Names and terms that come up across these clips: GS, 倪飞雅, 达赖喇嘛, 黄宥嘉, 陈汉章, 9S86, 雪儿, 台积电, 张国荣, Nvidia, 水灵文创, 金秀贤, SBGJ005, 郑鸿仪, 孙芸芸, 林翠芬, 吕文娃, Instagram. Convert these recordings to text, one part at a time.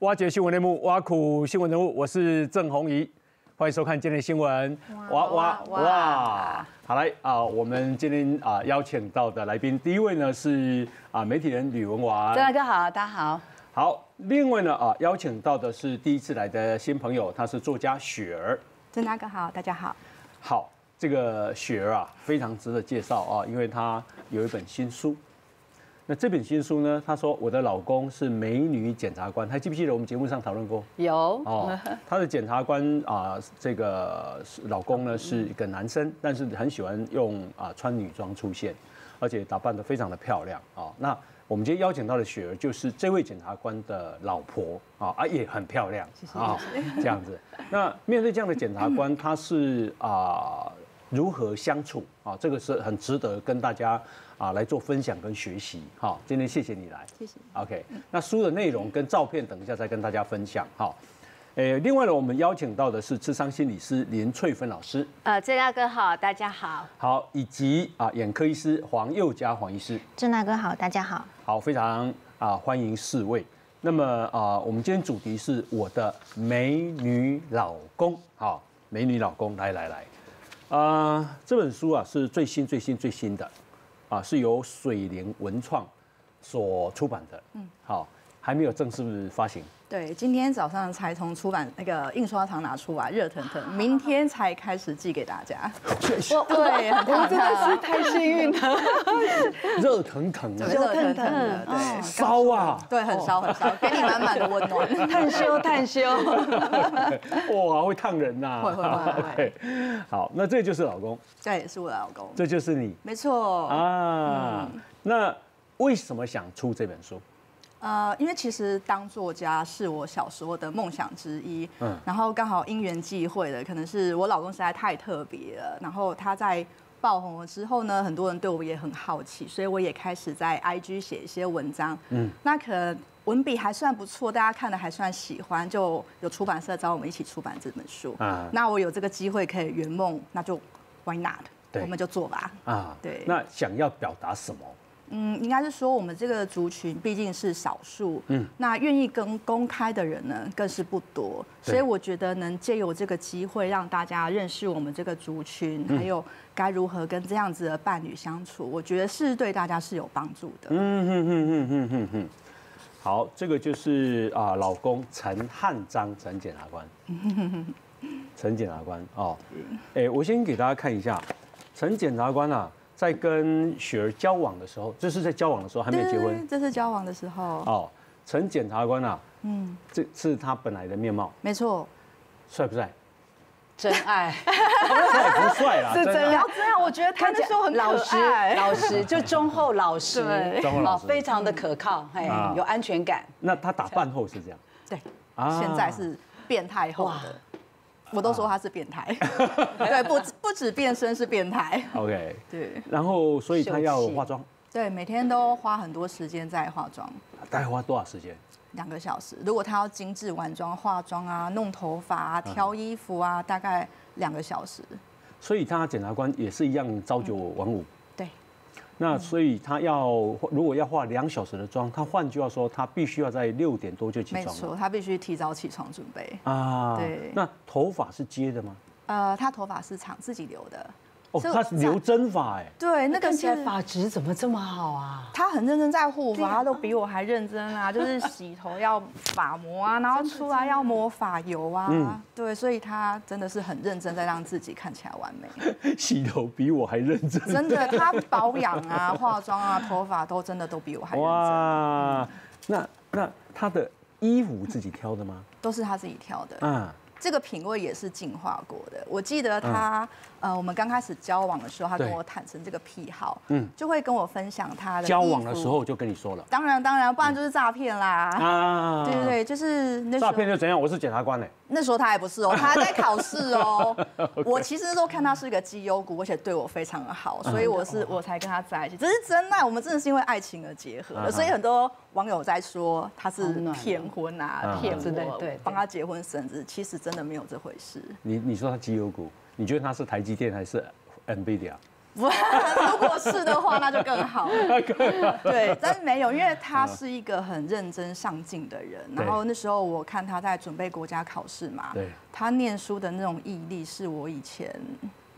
挖掘新闻内幕，挖苦新闻人物，我是郑鸿仪，欢迎收看今天的新闻。哇！好来啊，我们今天啊邀请到的来宾，第一位呢是啊媒体人吕文娃，郑大哥好，大家好。好，另外呢啊邀请到的是第一次来的新朋友，他是作家雪儿。郑大哥好，大家好。好，这个雪儿啊非常值得介绍啊，因为她有一本新书。 那这本新书呢？他说我的老公是美女检察官，还记不记得我们节目上讨论过？有哦，他的检察官啊、这个老公呢是一个男生，但是很喜欢用穿女装出现，而且打扮得非常的漂亮啊、哦。那我们今天邀请到的雪儿就是这位检察官的老婆啊、哦，也很漂亮啊，哦、这样子。那面对这样的检察官，他是如何相处啊、哦？这个是很值得跟大家。 啊，来做分享跟学习哈。今天谢谢你来，谢谢。OK， 那书的内容跟照片等一下再跟大家分享哈。另外呢，我们邀请到的是智商心理师林翠芬老师，郑大哥好，大家好。好，以及啊眼科医师黄宥嘉黄医师，郑大哥好，大家好。好，非常啊欢迎四位。那么啊，我们今天主题是我的美女老公，好，美女老公，来，这本书啊是最新的。 啊，是由水灵文创所出版的，嗯，好，还没有正式发行。对，今天早上才从出版那个印刷厂拿出来，热腾腾，明天才开始寄给大家。对，我真的是太幸运了，热腾腾的，热腾腾的，对，烧啊，对，很烧，给你满满的温暖，探修，哇，会烫人呐，会，好，那这就是老公，对，是我的老公，这就是你，没错啊。那为什么想出这本书？ 因为其实当作家是我小时候的梦想之一，嗯，然后刚好因缘际会的，可能是我老公实在太特别了，然后他在爆红了之后呢，很多人对我也很好奇，所以我也开始在 IG 写一些文章，嗯，那可能文笔还算不错，大家看的还算喜欢，就有出版社找我们一起出版这本书，啊，那我有这个机会可以圆梦，那就 why not， 我们就做吧，啊，对，那想要表达什么？ 嗯，应该是说我们这个族群毕竟是少数，嗯，那愿意跟公开的人呢更是不多，所以我觉得能借由这个机会让大家认识我们这个族群，嗯、还有该如何跟这样子的伴侣相处，我觉得是对大家是有帮助的。嗯。好，这个就是啊，老公陈汉章，陈检察官，陈检察官哦，哎，我先给大家看一下，陈检察官啊。 在跟雪儿交往的时候，这是在交往的时候，还没有结婚。这是交往的时候。哦，陈检察官啊，嗯，这是他本来的面貌。没错。帅不帅？真爱。帅不帅啦？是真爱。真爱，我觉得他那时候很老实，就忠厚老实，非常的可靠，哎，有安全感。那他打扮后是这样。对。现在是变态后的。 我都说他是变态，对，不止变身是变态。OK， 对。然后，所以他要化妆。对，每天都花很多时间在化妆。大概花多少时间？2个小时。如果他要精致完妆、化妆啊、弄头发啊、挑衣服啊，大概2个小时。所以他检察官也是一样朝九晚五。对。那所以他要如果要化2小时的妆，他换句话说，他必须要在6点多就起床。没错，他必须提早起床准备啊。对，那头发是接的吗？他头发是长自己留的。哦，他是留真发哎。对，那个现在发质怎么这么好啊？他很认真在护发，他都比我还认真啊！就是洗头要发膜啊，然后出来要抹发油啊。对，所以他真的是很认真在让自己看起来完美。洗头比我还认真。真的，他保养啊、化妆啊、头发都真的都比我还认真。哇，那他的衣服自己挑的吗？都是他自己挑的。嗯。 这个品味也是进化过的。我记得他，我们刚开始交往的时候，他跟我坦诚这个癖好，嗯，就会跟我分享他的。交往的时候就跟你说了。当然，不然就是诈骗啦。啊，对，就是那诈骗就怎样？我是检察官哎。那时候他还不是哦，他还在考试哦。我其实那时候看他是个绩优股，而且对我非常的好，所以我才跟他在一起。只是真爱，我们真的是因为爱情而结合的，所以很多网友在说他是骗婚啊、骗我，帮他结婚生子，其实真的没有这回事。你说他绩优股，你觉得他是台积电还是 Nvidia？ 如果是的话，那就更好。对，但是没有，因为他是一个很认真上进的人。然后那时候我看他在准备国家考试嘛，他念书的那种毅力是我以前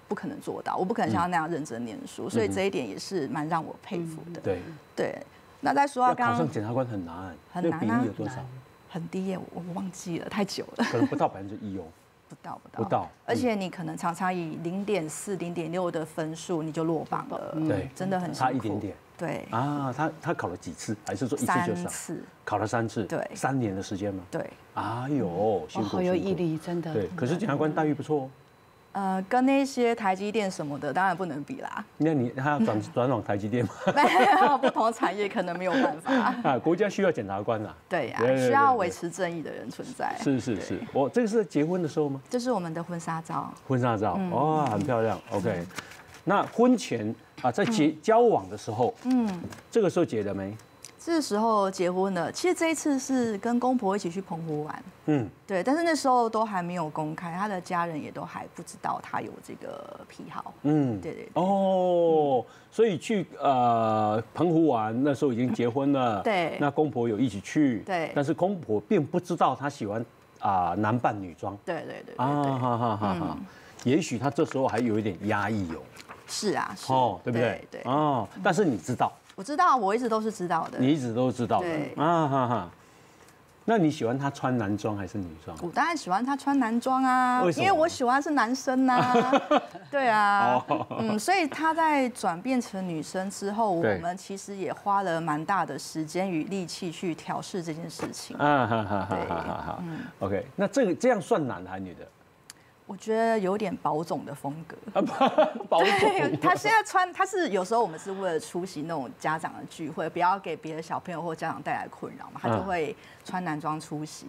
不可能做到，我不可能像他那样认真念书，所以这一点也是蛮让我佩服的。对，那再说到刚刚，考上检察官很难，很难啊，比例有多少？很低耶，我忘记了，太久了，可能不到1%哦。不到，而且你可能常常以0.4、0.6的分数你就落榜了，对，真的很辛苦。差一点点，对啊，他考了几次？还是说一次就上？3次，考了3次，对，3年的时间吗？对，哎呦，辛苦，好有毅力，真的。对，可是检察官待遇不错。跟那些台积电什么的当然不能比啦。那他要转往台积电吗？没有，不同产业可能没有办法。啊，国家需要检察官啦。对啊，需要维持正义的人存在。是，我这个是结婚的时候吗？这是我们的婚纱照。婚纱照，哦，很漂亮。OK， 那婚前啊，在交往的时候，这个时候结了没？这时候结婚了，其实这一次是跟公婆一起去澎湖玩，对，但是那时候都还没有公开，他的家人也都还不知道他有这个癖好，对。哦，所以去澎湖玩那时候已经结婚了，对，那公婆有一起去，对，但是公婆并不知道他喜欢男扮女装，对。啊，也许他这时候还有一点压抑哦，是啊，哦，对不对？对，哦，但是你知道。我知道，我一直都是知道的。你一直都知道的，对。那你喜欢他穿男装还是女装？我当然喜欢他穿男装啊，因为我喜欢是男生啊。对啊，所以他在转变成女生之后，我们其实也花了蛮大的时间与力气去调试这件事情。OK， 那这样算男还是女的？我觉得有点保总的风格，保总。他现在穿，他是有时候我们是为了出席那种家长的聚会，不要给别的小朋友或家长带来困扰嘛，他就会穿男装出席。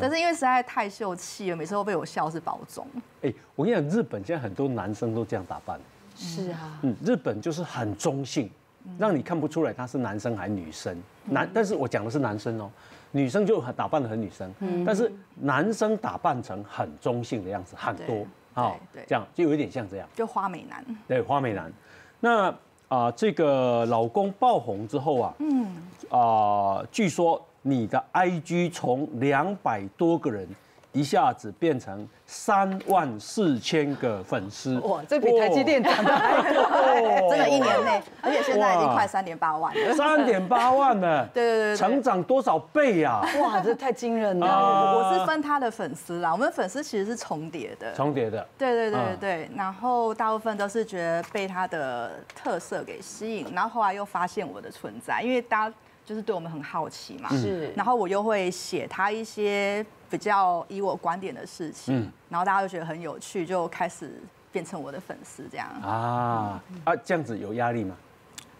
但是因为实在太秀气了，每次都被我笑是保总。哎，我跟你讲，日本现在很多男生都这样打扮。是啊。日本就是很中性，让你看不出来他是男生还是女生。但是我讲的是男生哦。女生就打扮得很女生，但是男生打扮成很中性的样子，很多啊，这样就有一点像这样，就花美男。对，花美男。那这个老公爆红之后啊，据说你的 IG 从200多个人一下子变成34000个粉丝，哇，这比台积电涨得还多，真的，1年内，而且现在已经快3.8万了，3.8万了，对，成长多少倍呀？哇，这太惊人了！我是分他的粉丝啦，我们粉丝其实是重叠的，对，然后大部分都是觉得被他的特色给吸引，然后后来又发现我的存在，因为大家就是对我们很好奇嘛，是，然后我又会写他一些。比较以我观点的事情，然后大家就觉得很有趣，就开始变成我的粉丝这样。这样子有压力吗？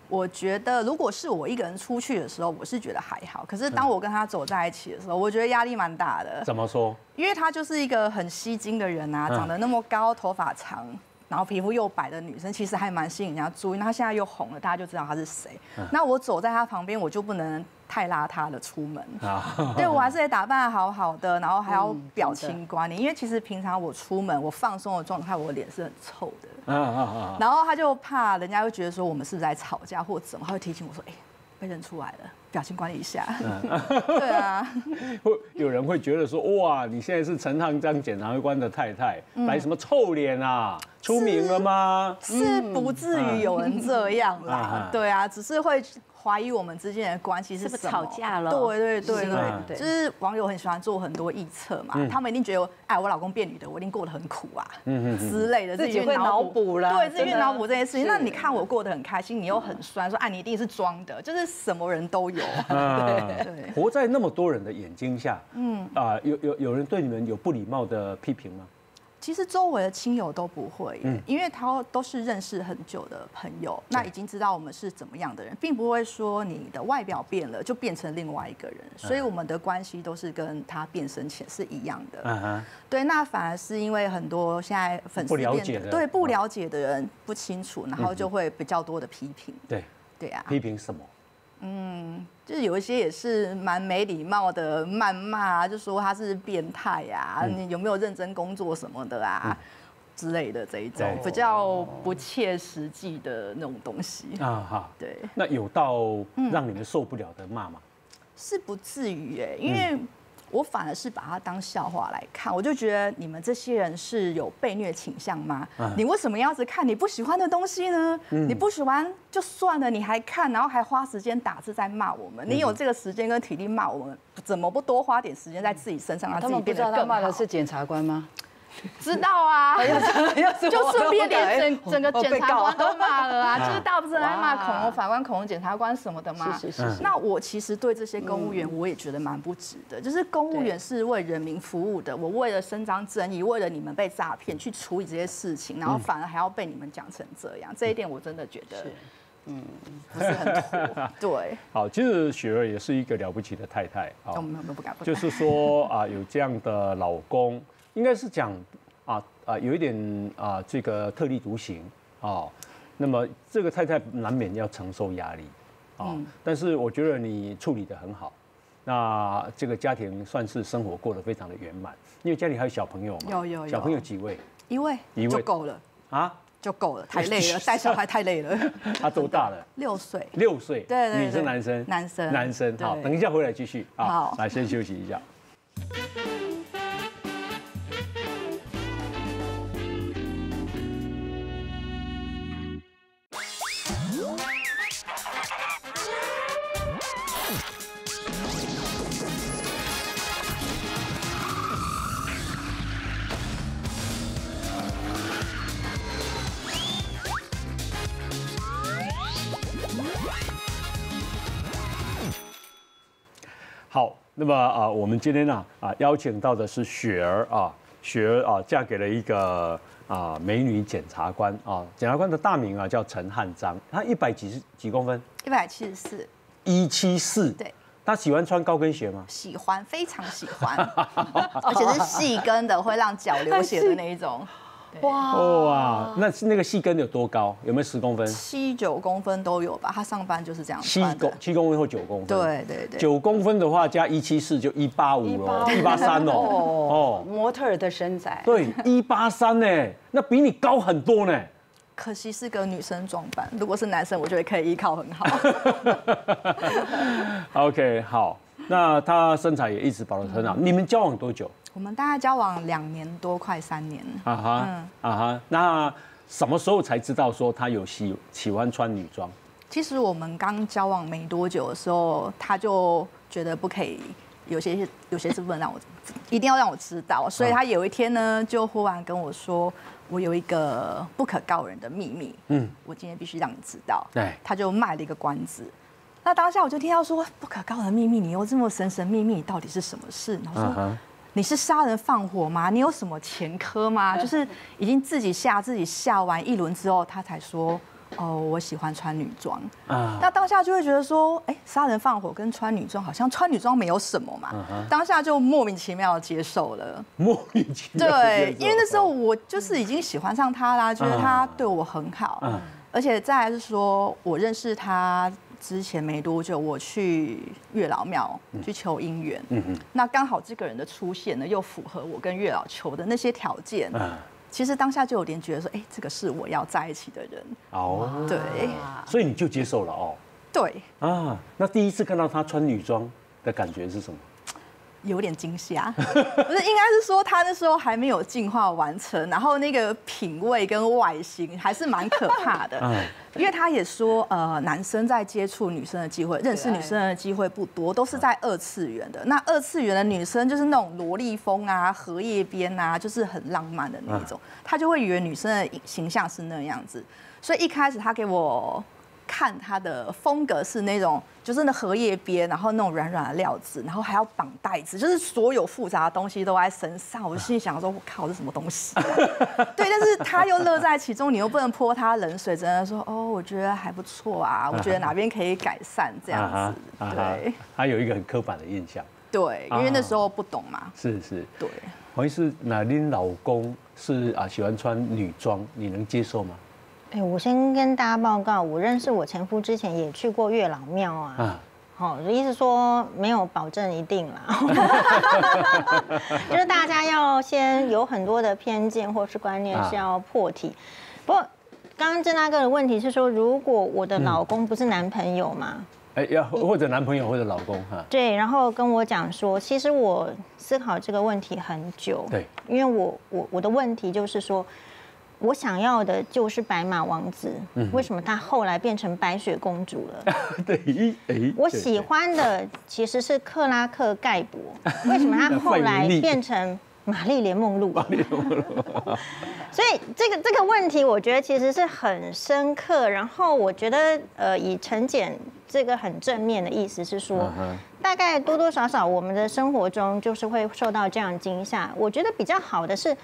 我觉得如果是我一个人出去的时候，我是觉得还好。可是当我跟他走在一起的时候，我觉得压力蛮大的。怎么说？因为他就是一个很吸睛的人啊，长得那么高，头发长，然后皮肤又白的女生，其实还蛮吸引人家注意。那他现在又红了，大家就知道他是谁。那我走在他旁边，我就不能太邋遢了出门。对，我还是得打扮好好的，然后还要表情管理，因为其实平常我出门，我放松的状态，我脸是很臭的。然后他就怕人家会觉得说我们是不是在吵架或怎么，他会提醒我说：“哎，被认出来了。”表情管理一下，对啊，有人会觉得说，哇，你现在是陈汉章检察官的太太，摆什么臭脸啊？出名了吗？是不至于有人这样啦，对啊，只是会怀疑我们之间的关系是不是吵架了？对，就是网友很喜欢做很多臆测嘛，他们一定觉得，哎，我老公变女的，我一定过得很苦啊，之类的，自己会脑补啦，对，自己脑补这件事情。那你看我过得很开心，你又很酸，说，哎，你一定是装的，就是什么人都有。对，活在那么多人的眼睛下，有人对你们有不礼貌的批评吗？其实周围的亲友都不会耶，因为他都是认识很久的朋友，那已经知道我们是怎么样的人，并不会说你的外表变了就变成另外一个人，所以我们的关系都是跟他变身前是一样的。对，那反而是因为很多现在粉丝不了解的人不清楚，然后就会比较多的批评。对啊，批评什么？就是有一些也是蛮没礼貌的谩骂，就说他是变态啊，你有没有认真工作什么的啊之类的这一种比较不切实际的那种东西啊哈。对，那有到让你们受不了的骂吗？是不至于哎，因为我反而是把它当笑话来看，我就觉得你们这些人是有被虐倾向吗？你为什么要一直看你不喜欢的东西呢？你不喜欢就算了，你还看，然后还花时间打字在骂我们。你有这个时间跟体力骂我们，怎么不多花点时间在自己身上，让自己变得更好？他们不知道他骂的是检察官吗？知道啊，就顺便连整个检察官都骂了啊，就是大家不是在骂恐龙法官、恐龙检察官什么的嘛。那我其实对这些公务员，我也觉得蛮不值的。就是公务员是为人民服务的，我为了伸张正义，为了你们被诈骗去处理这些事情，然后反而还要被你们讲成这样，这一点我真的觉得，不是很妥。对，好，其实雪儿也是一个了不起的太太啊，不敢，就是说啊，有这样的老公。应该是讲有一点这个特立独行啊，那么这个太太难免要承受压力啊。但是我觉得你处理得很好，那这个家庭算是生活过得非常的圆满，因为家里还有小朋友嘛。有小朋友几位？一位就够了啊，就够了，太累了，带小孩太累了。他多大了？6岁。6岁，对，女生男生？男生。好，等一下回来继续啊。好，来先休息一下。那么我们今天呢邀请到的是雪儿啊，雪儿啊嫁给了一个美女检察官啊，检察官的大名啊叫陈汉章，她100几公分，174，174，对。她喜欢穿高跟鞋吗？喜欢，非常喜欢，而且是细跟的，会让脚流血的那一种。哇，那个细跟有多高？有没有10公分？7、9公分都有吧？他上班就是这样。7公分或9公分。对。9公分的话，加174就185了，183哦。哦，模特的身材。对，183呢，那比你高很多呢。可惜是个女生装扮，如果是男生，我觉得可以依靠很好。OK， 好，那他身材也一直保持很好。你们交往多久？我们大概交往2年多，快3年。那什么时候才知道说他有喜欢穿女装？其实我们刚交往没多久的时候，他就觉得不可以，有些是不能让我，一定要让我知道。所以他有一天呢，就忽然跟我说：“我有一个不可告人的秘密，我今天必须让你知道。”对，他就卖了一个关子。那当下我就听到说：“不可告人的秘密，你又这么神秘，到底是什么事？”然后说。你是杀人放火吗？你有什么前科吗？就是已经自己吓完一轮之后，他才说，哦，我喜欢穿女装。那当下就会觉得说，哎，杀人放火跟穿女装好像穿女装没有什么嘛。当下就莫名其妙接受了。莫名其妙。对，因为那时候我就是已经喜欢上他啦，觉得他对我很好。而且再来是说我认识他。之前没多久，我去月老庙去求姻缘，那刚好这个人的出现呢，又符合我跟月老求的那些条件。其实当下就有点觉得说，哎，这个是我要在一起的人。哦，对，所以你就接受了哦。对啊，那第一次看到他穿女装的感觉是什么？有点惊吓，不是，应该是说他那时候还没有进化完成，然后那个品味跟外形还是蛮可怕的。因为他也说，男生在接触女生的机会、认识女生的机会不多，都是在2次元的。那2次元的女生就是那种萝莉风啊、荷叶边啊，就是很浪漫的那一种，他就会以为女生的形象是那样子。所以一开始他给我看它的风格是那种就是那荷叶边，然后那种软软的料子，然后还要绑带子，就是所有复杂的东西都在身上。我心里想说，我靠，这什么东西？对，但是他又乐在其中，你又不能泼他冷水，只能说哦，我觉得还不错啊，我觉得哪边可以改善这样子。对，他有一个很刻板的印象。对，因为那时候不懂嘛。是是。对。黄医师，那您老公是喜欢穿女装，你能接受吗？ 哎，我先跟大家报告，我认识我前夫之前也去过月老庙啊。好，意思说没有保证一定啦，就是大家要先有很多的偏见或是观念是要破题。不过，刚刚郑大哥的问题是说，如果我的老公不是男朋友嘛？哎，要或者男朋友或者老公哈。对，然后跟我讲说，其实我思考这个问题很久。对，因为我的问题就是说。 我想要的就是白马王子，为什么他后来变成白雪公主了？对，我喜欢的其实是克拉克盖博，为什么他后来变成玛丽莲梦露？所以这个问题，我觉得其实是很深刻。然后我觉得，以陈简这个很正面的意思是说，大概多多少少我们的生活中就是会受到这样惊吓。我觉得比较好的是。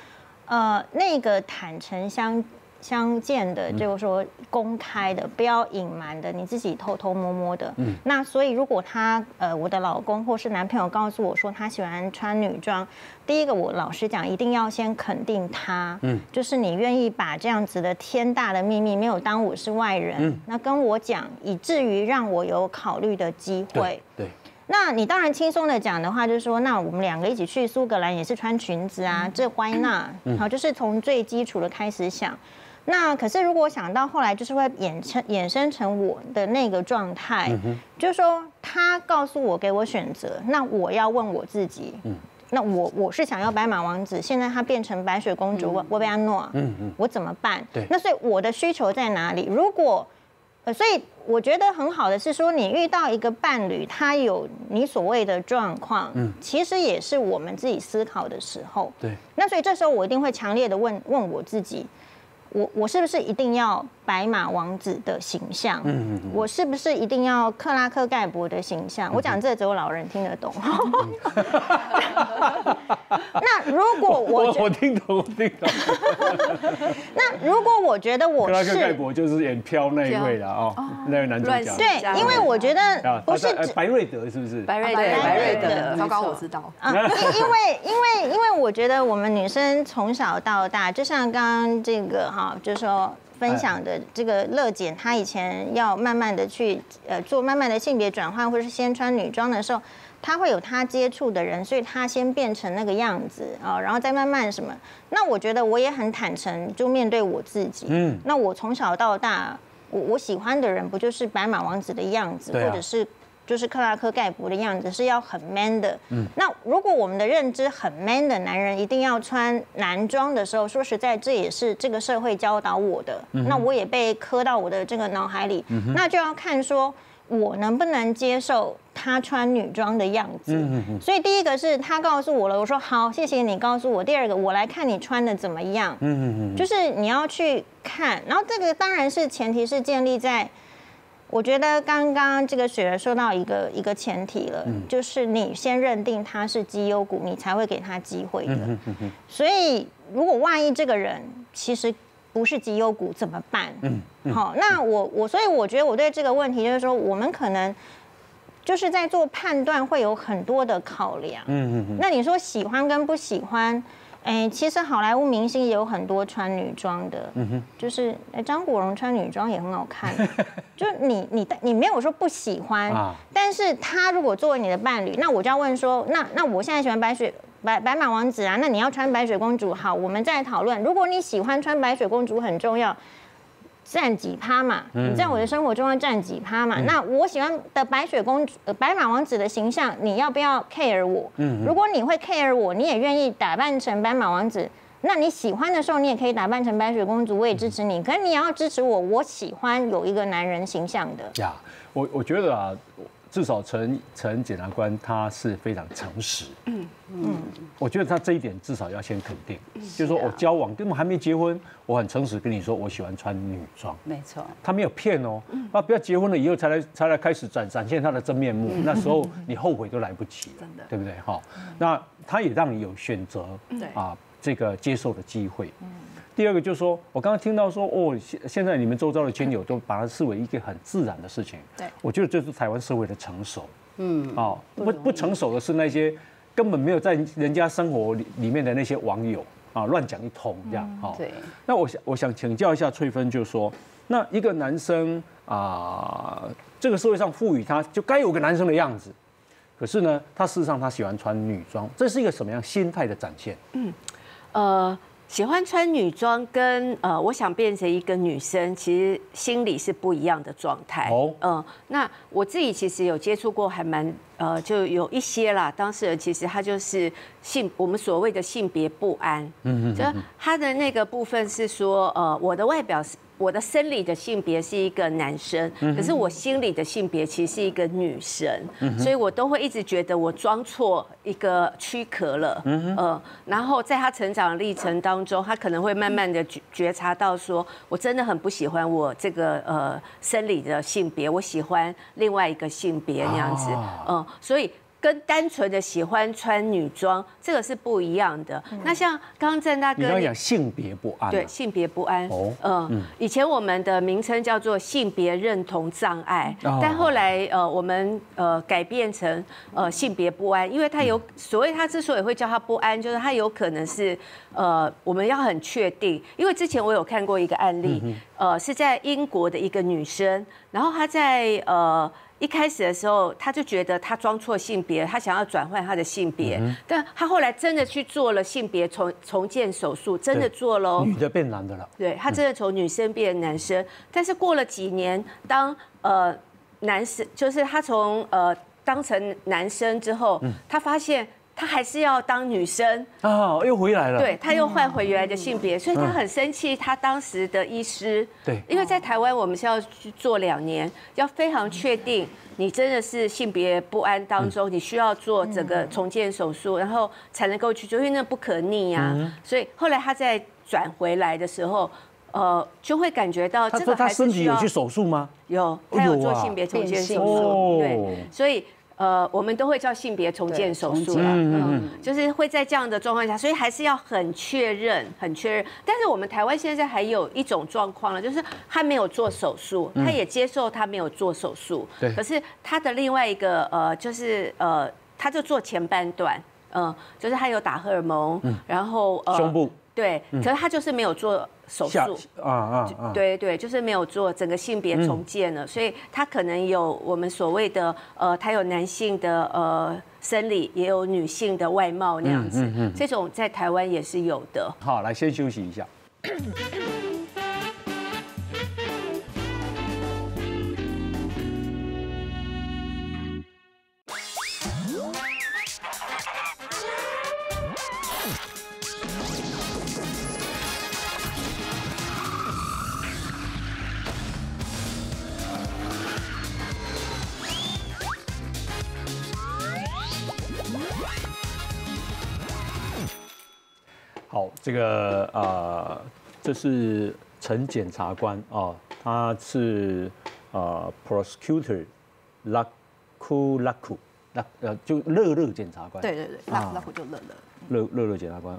那个坦诚相见的，就是说公开的，不要隐瞒的，你自己偷偷摸摸的。那所以如果他我的老公或是男朋友告诉我说他喜欢穿女装，第一个我老实讲，一定要先肯定他，就是你愿意把这样子的天大的秘密没有当我是外人，那跟我讲，以至于让我有考虑的机会。对。 那你当然轻松的讲的话，就是说，那我们两个一起去苏格兰也是穿裙子啊，这 why not？ 好，就是从最基础的开始想。那可是如果想到后来，就是会衍生成我的那个状态，就是说他告诉我给我选择，那我要问我自己，那我是想要白马王子，现在他变成白雪公主，我被安诺，我怎么办？对，那所以我的需求在哪里？如果 所以我觉得很好的是说，你遇到一个伴侣，他有你所谓的状况，其实也是我们自己思考的时候。对。那所以这时候我一定会强烈的问我自己，我是不是一定要白马王子的形象？我是不是一定要克拉克盖博的形象？我讲这只有老人听得懂。那如果我听懂，我听懂。那如果我觉得我是克拉克盖博就是演飘那一位啦，哦，那位男主角。对，因为我觉得不是白瑞德是不是？白瑞德，糟糕，我知道。因为我觉得我们女生从小到大，就像刚刚这个哈，就是说。 分享的这个乐姐，她以前要慢慢的去做慢慢的性别转换，或是先穿女装的时候，她会有她接触的人，所以她先变成那个样子啊，然后再慢慢什么。那我觉得我也很坦诚，就面对我自己。那我从小到大，我喜欢的人不就是白马王子的样子，或者是就是克拉克盖博的样子，是要很 man 的。那如果我们的认知很 man 的男人一定要穿男装的时候，说实在，这也是这个社会教导我的。那我也被刻到我的这个脑海里。那就要看说我能不能接受他穿女装的样子。所以第一个是他告诉我了，我说好，谢谢你告诉我。第二个，我来看你穿的怎么样。就是你要去看，然后这个当然是前提是建立在。 我觉得刚刚这个雪儿说到一个前提了，就是你先认定他是绩优股，你才会给他机会的。所以如果万一这个人其实不是绩优股怎么办？好，那所以我觉得我对这个问题就是说，我们可能就是在做判断会有很多的考量。那你说喜欢跟不喜欢？ 哎，其实好莱坞明星也有很多穿女装的，就是张国荣穿女装也很好看。就你没有说不喜欢，但是他如果作为你的伴侣，那我就要问说，那我现在喜欢白马王子啊，那你要穿白雪公主，好，我们再讨论。如果你喜欢穿白雪公主很重要，占几趴嘛？你在我的生活中要占几趴嘛？那我喜欢的白雪公主、白马王子的形象，你要不要 care 我？如果你会 care 我，你也愿意打扮成白马王子，那你喜欢的时候，你也可以打扮成白雪公主，我也支持你。可是你也要支持我，我喜欢有一个男人形象的。呀，我觉得啊，至少陈检察官他是非常诚实。我觉得他这一点至少要先肯定，就是说我交往根本还没结婚，我很诚实跟你说我喜欢穿女装，没错，他没有骗哦。那不要结婚了以后才来开始展现他的真面目，那时候你后悔都来不及了，真的，对不对？哈，那他也让你有选择，对啊，这个接受的机会。第二个就是说，我刚刚听到说，哦，现在你们周遭的亲友都把它视为一个很自然的事情。对，我觉得这是台湾社会的成熟。哦，不成熟的是那些根本没有在人家生活里面的那些网友啊，乱讲一通这样。哈，对。那我想请教一下翠芬，就是说，那一个男生啊，这个社会上赋予他就该有个男生的样子，可是呢，他事实上他喜欢穿女装，这是一个什么样心态的展现？喜欢穿女装跟我想变成一个女生，其实心里是不一样的状态。那我自己其实有接触过，还蛮就有一些啦。当事人其实他就是我们所谓的性别不安。就他的那个部分是说，我的外表是。我的生理的性别是一个男生，可是我心理的性别其实是一个女生，所以我都会一直觉得我装错一个躯壳了。然后在他成长的历程当中，他可能会慢慢的觉察到说，我真的很不喜欢我这个生理的性别，我喜欢另外一个性别那样子。所以。跟单纯的喜欢穿女装，这个是不一样的。那像刚刚郑大哥，你要讲性别不安，对，性别不安。以前我们的名称叫做性别认同障碍，但后来我们改变成性别不安，因为它有所谓它之所以会叫它不安，就是它有可能是我们要很确定，因为之前我有看过一个案例，是在英国的一个女生，然后她在一开始的时候，他就觉得他装错性别，他想要转换他的性别，但他后来真的去做了性别重建手术，真的做了，女的变男的了。对，他真的从女生变男生，但是过了几年，当男生就是他从当成男生之后，他发现。他还是要当女生啊，又回来了。对，他又换回原来的性别，所以他很生气。他当时的医师，对，因为在台湾我们是要去做2年，要非常确定你真的是性别不安当中，你需要做整个重建手术，然后才能够去做，因为那不可逆啊。所以后来他再转回来的时候。就会感觉到这个还是需要。他身体有去手术吗？有，他有做性别重建手术。对，所以。我们都会叫性别重建手术啦，就是会在这样的状况下，所以还是要很确认。但是我们台湾现在还有一种状况了，就是他没有做手术，他也接受他没有做手术，可是他的另外一个就是他就做前半段，就是他有打荷尔蒙，然后胸部。对，可是他就是没有做手术，对，就是没有做整个性别重建了，所以他可能有我们所谓的他有男性的生理，也有女性的外貌那样子，这种在台湾也是有的。好，来先休息一下。好，这个这是陈检察官啊，他是prosecutor Laku，就乐乐检察官。对，Laku 就乐乐检察官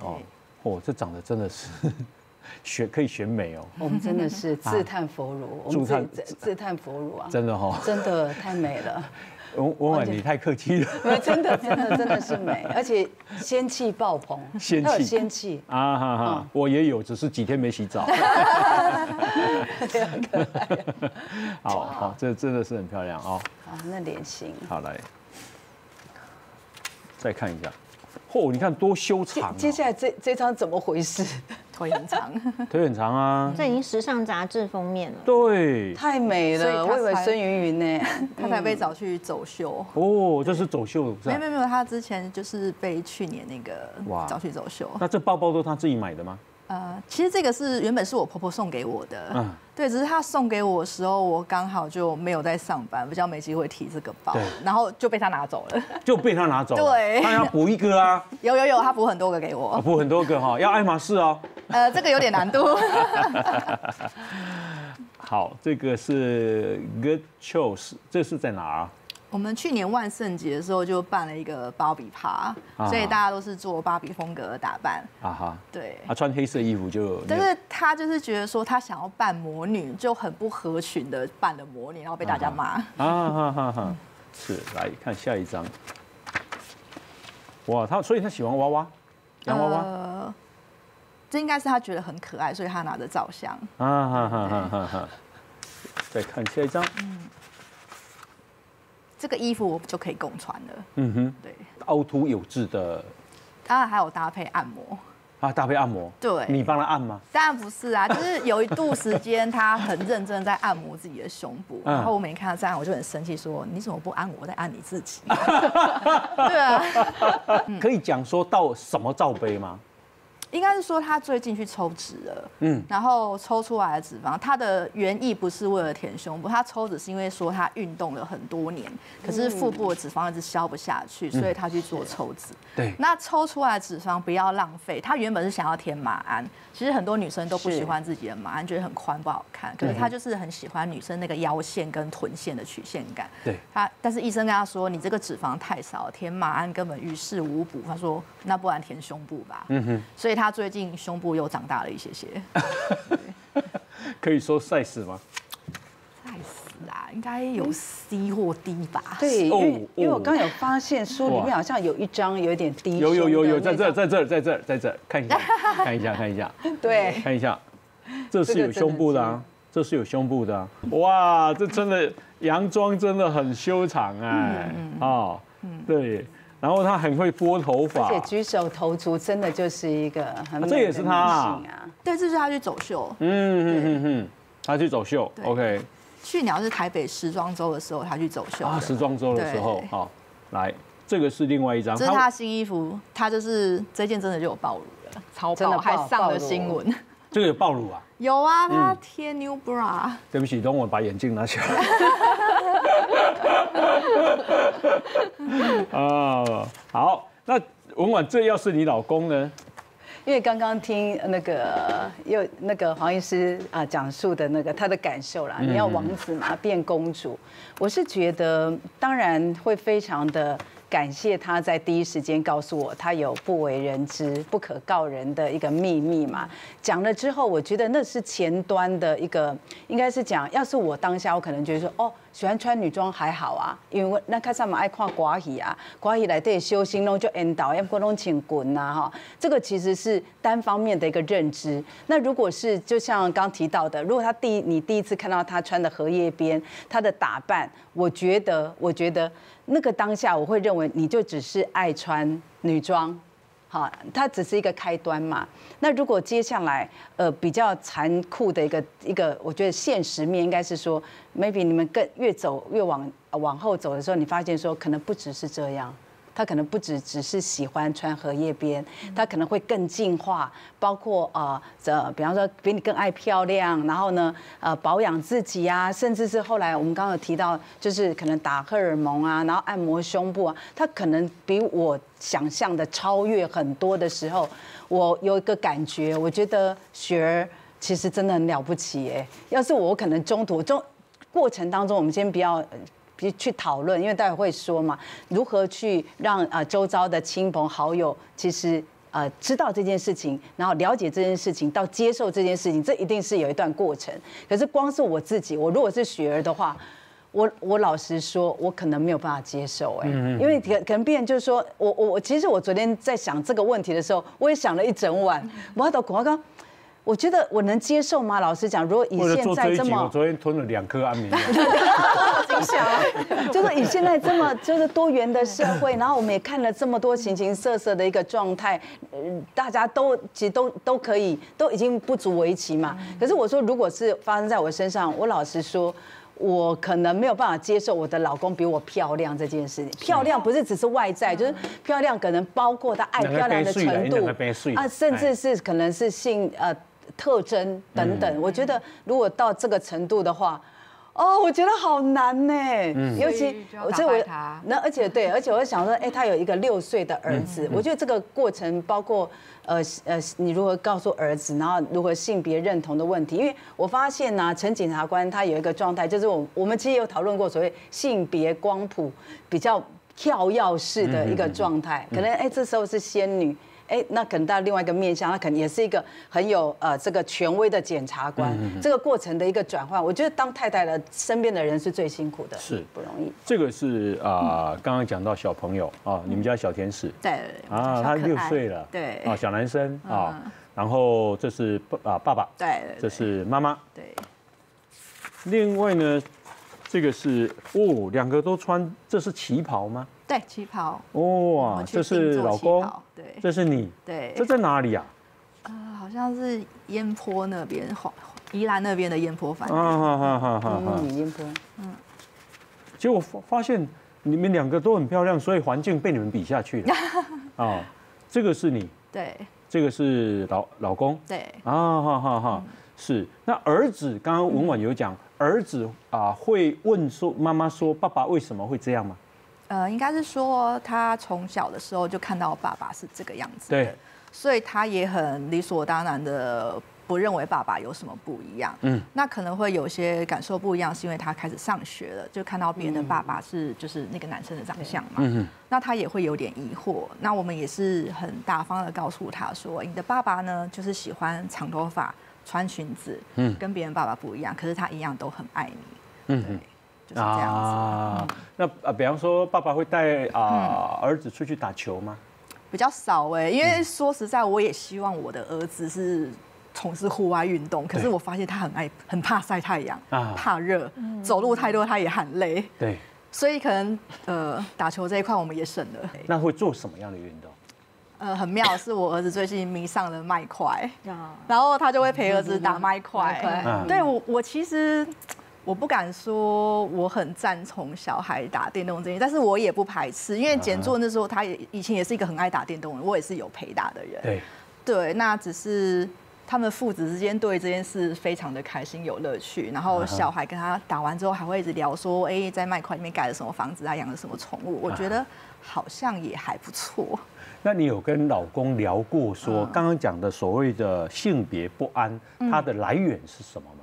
哦，这长得真的是可以选美哦。我们真的是自叹佛如，我们自叹佛如啊，真的哈，真的太美了。文婉，你太客气了。真的是美，而且仙气爆棚，仙气啊哈哈！我也有，只是几天没洗澡。这样可爱。好，这真的是很漂亮哦。啊，那脸型。好，来，再看一下。嚯，你看多修长。接下来这张怎么回事？腿很长，腿很长啊！这已经时尚杂志封面了，对，太美了。我以为孙芸芸呢，她才被找去走秀。哦，这是走秀，没有，她之前就是被去年那个找去走秀。那这包包都她自己买的吗？其实这个是原本是我婆婆送给我的，嗯，对，只是她送给我的时候，我刚好就没有在上班，比较没机会提这个包，然后就被她拿走了，对，她要补一个啊，有，她补很多个给我，补很多个哈，要爱马仕哦，这个有点难度。好，这个是 Good Choice， 这是在哪啊？我们去年万圣节的时候就办了一个芭比趴，所以大家都是做芭比风格的打扮。啊哈，对，她穿黑色衣服就。但是她就是觉得说她想要扮魔女，就很不合群的扮了魔女，然后被大家骂。是，来看下一张。哇，所以她喜欢娃娃，洋娃娃。这应该是她觉得很可爱，所以她拿着照相。再看下一张。这个衣服我就可以共穿了。嗯哼，对，凹凸有致的。当然还有搭配按摩。啊，搭配按摩。对。你帮他按吗？当然不是啊，就是有一度时间他很认真在按摩自己的胸部，然后我每天看他这样，我就很生气，说你怎么不按我，在按你自己？对啊。可以讲说到什么罩杯吗？应该是说他最近去抽脂了，然后抽出来的脂肪，他的原意不是为了填胸部，他抽脂是因为说他运动了很多年，可是腹部的脂肪一直消不下去，所以他去做抽脂。对，那抽出来的脂肪不要浪费，他原本是想要填马鞍，其实很多女生都不喜欢自己的马鞍，觉得很宽不好看，可是他就是很喜欢女生那个腰线跟臀线的曲线感。对，但是医生跟他说你这个脂肪太少，填马鞍根本于事无补。他说那不然填胸部吧。所以。他最近胸部又长大了一些些，可以说size吗？size啊，应该有 C 或 D 吧。对，因为我刚有发现书里面好像有一张有点低。有，在这儿，看一下。对，看一下，这是有胸部的啊，哇，这真的洋装真的很修长哎，哦，对。然后他很会拨头发，而且举手投足真的就是一个很美的女性啊。这也是他啊，对，这就是他去走秀。他去走秀。OK。去年是台北时装周的时候，他去走秀。啊，时装周的时候，好，来，这个是另外一张，这是他的新衣服，他就是这件真的就有暴露了，超爆，还上了新闻。这个有暴露啊？有啊，他贴 new bra。对不起，等我把眼镜拿起来。哦，好，那文婉，这要是你老公呢？因为刚刚听那个黄医师啊讲述的那个他的感受啦，你要王子嘛变公主，我是觉得当然会非常的感谢他在第一时间告诉我他有不为人知、不可告人的一个秘密嘛。讲了之后，我觉得那是前端的一个，应该是讲，要是我当下，我可能觉得说，哦，喜欢穿女装还好啊，因为那看上嘛爱看歌戏啊，歌戏来对修行弄就引导，要不弄请滚呐哈。这个其实是单方面的一个认知。那如果是就像刚提到的，如果你第一次看到他穿的荷叶边，他的打扮，我觉得。那个当下，我会认为你就只是爱穿女装，好，它只是一个开端嘛。那如果接下来，比较残酷的一个，我觉得现实面应该是说 ，maybe 你们越走越往后走的时候，你发现说可能不只是这样。他可能不只是喜欢穿荷叶边，他可能会更进化，包括比方说比你更爱漂亮，然后呢保养自己啊，甚至是后来我们刚刚有提到，就是可能打荷尔蒙啊，然后按摩胸部啊，他可能比我想象的超越很多的时候，我有一个感觉，我觉得雪儿其实真的很了不起哎，要是我可能中途过程当中，我们先不要。去讨论，因为待会会说嘛，如何去让周遭的亲朋好友其实知道这件事情，然后了解这件事情，到接受这件事情，这一定是有一段过程。可是光是我自己，我如果是雪儿的话，我老实说，我可能没有办法接受哎，因为可能别人就是说我其实我昨天在想这个问题的时候，我也想了一整晚，我觉得我能接受吗？老实讲，如果以现在这么，我昨天吞了2颗安眠药，真香。就是以现在这么就是多元的社会，然后我们也看了这么多形形色色的一个状态，大家都其实都可以，都已经不足为奇嘛。可是我说，如果是发生在我身上，我老实说，我可能没有办法接受我的老公比我漂亮这件事情。漂亮不是只是外在，就是漂亮可能包括他爱漂亮的程度啊，甚至是可能是性特征等等。我觉得如果到这个程度的话。 哦，我觉得好难呢，尤其而且我想说，哎，他有一个6岁的儿子，我觉得这个过程包括你如何告诉儿子，然后如何性别认同的问题，因为我发现呢，陈检察官他有一个状态，就是我们其实有讨论过所谓性别光谱比较跳跃式的一个状态，可能哎这时候是仙女。 哎，那可能到另外一个面向，他可能也是一个很有这个权威的检察官，这个过程的一个转换，我觉得当太太的身边的人是最辛苦的，是不容易。这个是刚刚讲到小朋友啊，你们家小天使，对啊，他6岁了，对啊，小男生啊，然后这是爸爸，对，这是妈妈，对。另外呢，这个是哦，2个都穿，这是旗袍吗？ 对旗袍，哇，这是老公，对，这是你，对，这在哪里啊？好像是烟坡那边，宜兰那边的烟坡饭店。烟坡，结果发现你们2个都很漂亮，所以环境被你们比下去了。啊，这个是你，对，这个是老公，对，是。那儿子，刚刚文婉有讲，儿子啊会问说妈妈说爸爸为什么会这样吗？ 应该是说他从小的时候就看到爸爸是这个样子的，所以他也很理所当然的不认为爸爸有什么不一样。那可能会有些感受不一样，是因为他开始上学了，就看到别人的爸爸是就是那个男生的长相嘛。那他也会有点疑惑。那我们也是很大方的告诉他说，你的爸爸呢就是喜欢长头发、穿裙子，跟别人爸爸不一样，可是他一样都很爱你。对。 就是这样子啊，那比方说，爸爸会带儿子出去打球吗？比较少哎，因为说实在，我也希望我的儿子是从事户外运动，可是我发现他很怕晒太阳，怕热，走路太多他也很累。对，所以可能打球这一块我们也省了。那会做什么样的运动？很妙，是我儿子最近迷上了麦块，然后他就会陪儿子打麦块。对我其实。 我不敢说我很赞同小孩打电动这些，但是我也不排斥，因为简作那时候他以前也是一个很爱打电动的人，我也是有陪打的人。对，那只是他们父子之间对这件事非常的开心有乐趣，然后小孩跟他打完之后还会一直聊说，哎，在麦块里面盖了什么房子啊，养了什么宠物，我觉得好像也还不错。那你有跟老公聊过说刚刚讲的所谓的性别不安，它的来源是什么吗？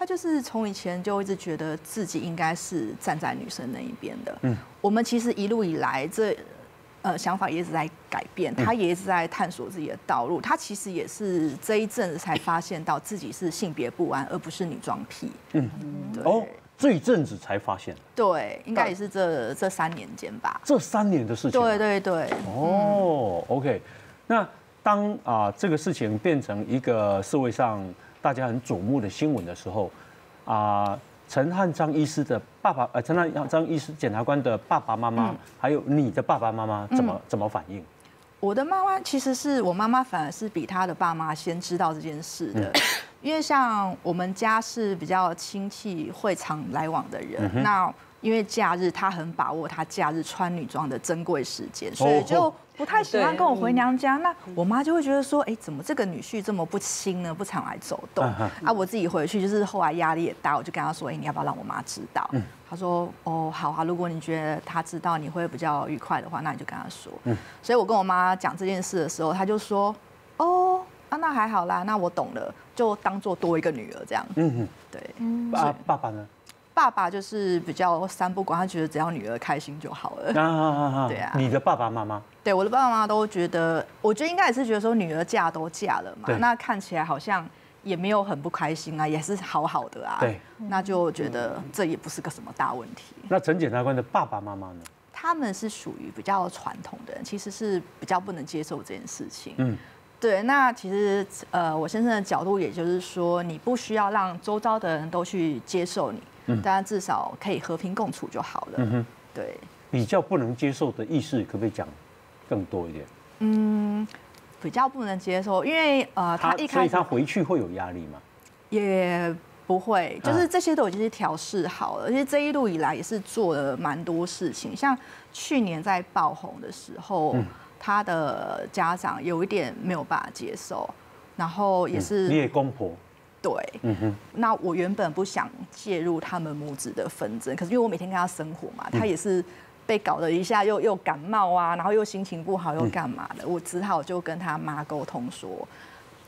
他就是从以前就一直觉得自己应该是站在女生那一边的。我们其实一路以来这想法也一直在改变，他也一直在探索自己的道路。他其实也是这一阵子才发现到自己是性别不安，而不是女装癖。哦，这一阵子才发现。对，应该也是这3年间吧。这3年的事情。对。哦 ，OK， 那当这个事情变成一个社会上。 大家很瞩目的新闻的时候，陈汉章医师的爸爸，陈汉章医师检察官的爸爸妈妈，还有你的爸爸妈妈怎么反应？我的妈妈其实是我妈妈，反而是比她的爸妈先知道这件事的，因为像我们家是比较亲戚会常来往的人，那因为假日她很把握她假日穿女装的珍贵时间，所以就。 不太喜欢跟我回娘家，那我妈就会觉得说，哎，怎么这个女婿这么不亲呢？不常来走动啊！我自己回去就是后来压力也大，我就跟她说，哎，你要不要让我妈知道？她说，哦，好啊，如果你觉得她知道你会比较愉快的话，那你就跟她说。所以我跟我妈讲这件事的时候，她就说，哦，那还好啦，那我懂了，就当做多一个女儿这样。对。爸爸呢？ 爸爸就是比较三不管，他觉得只要女儿开心就好了。对啊，你的爸爸妈妈？对，我的爸爸妈妈都觉得，我觉得应该也是觉得说女儿嫁都嫁了嘛，那看起来好像也没有很不开心啊，也是好好的啊。对，那就觉得这也不是个什么大问题。那陈检察官的爸爸妈妈呢？他们是属于比较传统的人，其实是比较不能接受这件事情。对，那其实我先生的角度，也就是说，你不需要让周遭的人都去接受你。 大家至少可以和平共处就好了。对，比较不能接受的意识，可不可以讲更多一点？比较不能接受，因为他一开始，所以他回去会有压力吗？也不会，就是这些都已经是调试好了，而且这一路以来也是做了蛮多事情。像去年在爆红的时候，他的家长有一点没有办法接受，然后也是你也公婆。 对，那我原本不想介入他们母子的纷争，可是因为我每天跟他生活嘛，他也是被搞得一下又感冒啊，然后又心情不好，又干嘛的，我只好就跟他妈沟通说，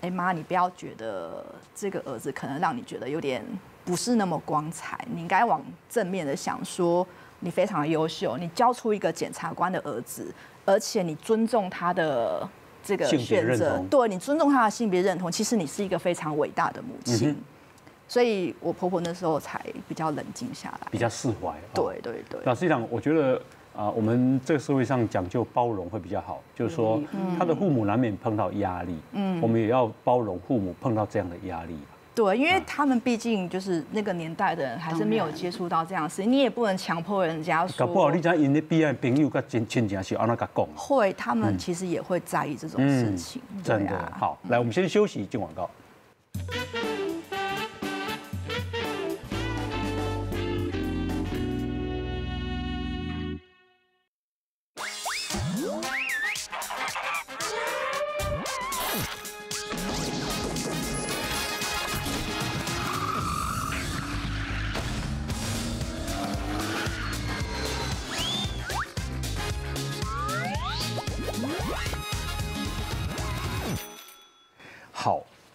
哎妈，你不要觉得这个儿子可能让你觉得有点不是那么光彩，你应该往正面的想说，你非常优秀，你教出一个检察官的儿子，而且你尊重他的。 这个选择，对你尊重他的性别认同，其实你是一个非常伟大的母亲，所以我婆婆那时候才比较冷静下来，比较释怀。对对对。那实际上，我觉得啊，我们这个社会上讲究包容会比较好，就是说他的父母难免碰到压力，我们也要包容父母碰到这样的压力。对，因为他们毕竟就是那个年代的人，还是没有接触到这样的事，你也不能强迫人家说。搞不好你讲因的彼岸朋友跟亲戚是安那个讲。会，他们其实也会在意这种事情。真的。好，来，我们先休息，进广告。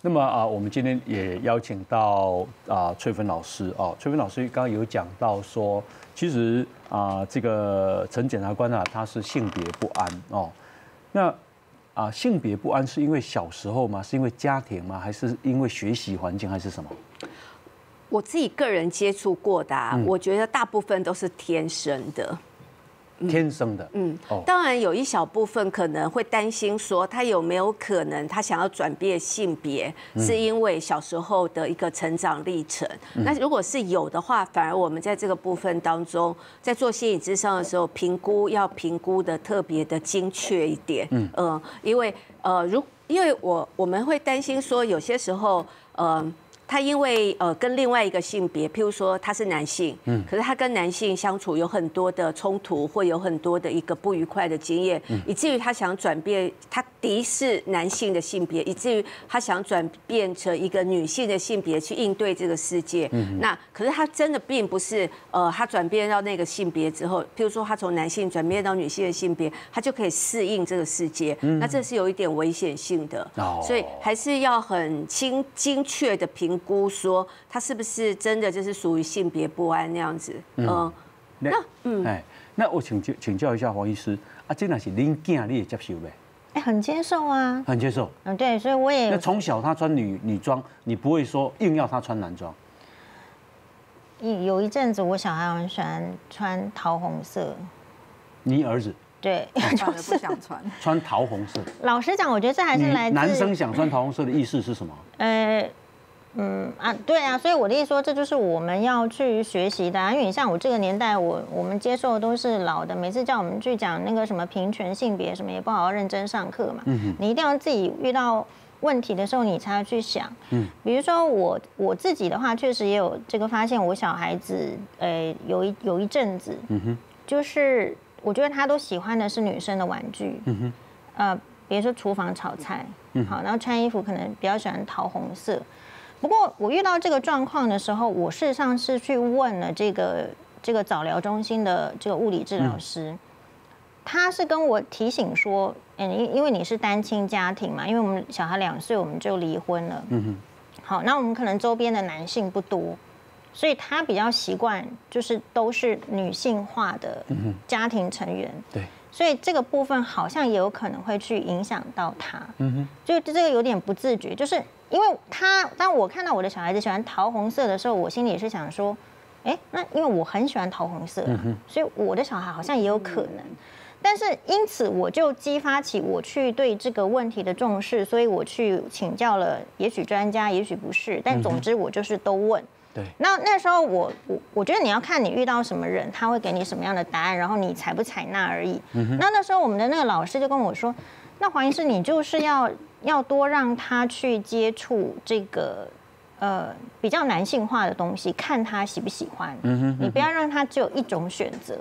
那么啊，我们今天也邀请到啊翠芬老师啊，翠芬老师刚刚有讲到说，其实啊这个陈检察官啊，他是性别不安哦。那啊性别不安是因为小时候吗？是因为家庭吗？还是因为学习环境还是什么？我自己个人接触过的，我觉得大部分都是天生的。 天生的，当然有一小部分可能会担心说，他有没有可能他想要转变性别，是因为小时候的一个成长历程。那如果是有的话，反而我们在这个部分当中，在做心理咨商的时候，要评估的特别的精确一点。因为我们会担心说，有些时候，他因为跟另外一个性别，譬如说他是男性，可是他跟男性相处有很多的冲突，或有很多的一个不愉快的经验，以至于他想转变，他敌视男性的性别，以至于他想转变成一个女性的性别去应对这个世界。那可是他真的并不是他转变到那个性别之后，譬如说他从男性转变到女性的性别，他就可以适应这个世界。那这是有一点危险性的，所以还是要很精确的评估。 估说他是不是真的就是属于性别不安那样子？那我请教一下黄医师啊，这哪是恁囝你也接受呗？哎，很接受啊，很接受。对，所以我也那从小他穿女装，你不会说硬要他穿男装。有一阵子我小孩很喜欢穿桃红色。你儿子？ 对，就是不想穿桃红色。老实讲，我觉得这还是来自男生想穿桃红色的意思是什么？对啊，所以我的意思说，这就是我们要去学习的、因为你像我这个年代，我们接受的都是老的，每次叫我们去讲那个什么平权性别什么，也不好好认真上课嘛。你一定要自己遇到问题的时候，你才要去想。比如说我自己的话，确实也有这个发现，我小孩子有一阵子，就是我觉得他都喜欢的是女生的玩具，比如说厨房炒菜，好，然后穿衣服可能比较喜欢桃红色。 不过我遇到这个状况的时候，我事实上是去问了这个早疗中心的这个物理治疗师，他是跟我提醒说，因为你是单亲家庭嘛，因为我们小孩2岁我们就离婚了，好，那我们可能周边的男性不多，所以他比较习惯就是都是女性化的家庭成员，对。 所以这个部分好像也有可能会去影响到他，就这个有点不自觉，就是因为他当我看到我的小孩子喜欢桃红色的时候，我心里也是想说，那因为我很喜欢桃红色，所以我的小孩好像也有可能，但是因此我就激发起我去对这个问题的重视，所以我去请教了，也许专家，也许不是，但总之我就是都问。 那时候我觉得你要看你遇到什么人，他会给你什么样的答案，然后你采不采纳而已。那时候我们的那个老师就跟我说，那黄医师你就是要多让他去接触这个比较男性化的东西，看他喜不喜欢。你不要让他只有一种选择。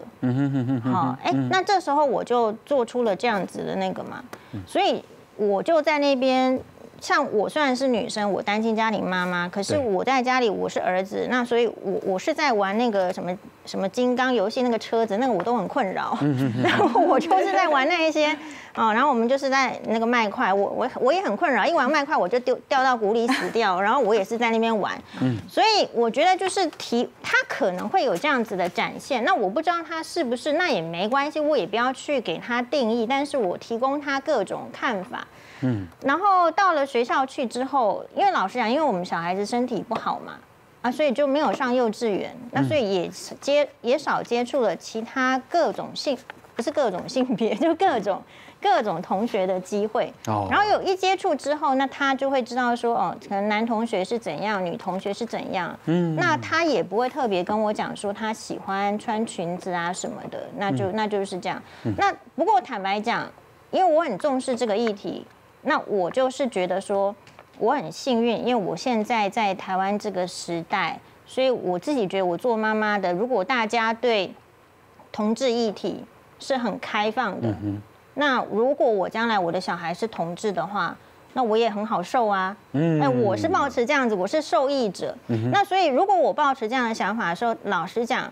好，哎，那这时候我就做出了这样子的那个嘛，所以我就在那边。 像我虽然是女生，我单亲家庭妈妈，可是我在家里我是儿子，那所以我是在玩那个什么金刚游戏那个车子，那个我都很困扰。然后我就是在玩那一些啊、然后我们就是在那个麦块，我也很困扰，一玩麦块我就掉到谷里死掉，然后我也是在那边玩。所以我觉得就是他可能会有这样子的展现，那我不知道他是不是，那也没关系，我也不要去给他定义，但是我提供他各种看法。 然后到了学校去之后，因为老实讲，因为我们小孩子身体不好嘛，啊，所以就没有上幼稚园，那所以也少接触了其他各种性，不是各种性别，就各种同学的机会。然后有一接触之后，那他就会知道说，哦，可能男同学是怎样，女同学是怎样。那他也不会特别跟我讲说他喜欢穿裙子啊什么的，那就是这样。那不过坦白讲，因为我很重视这个议题。 那我就是觉得说，我很幸运，因为我现在在台湾这个时代，所以我自己觉得我做妈妈的，如果大家对同志议题是很开放的，那如果我将来我的小孩是同志的话，那我也很好受啊。哎，我是抱持这样子，我是受益者。那所以如果我抱持这样的想法的时候，老实讲。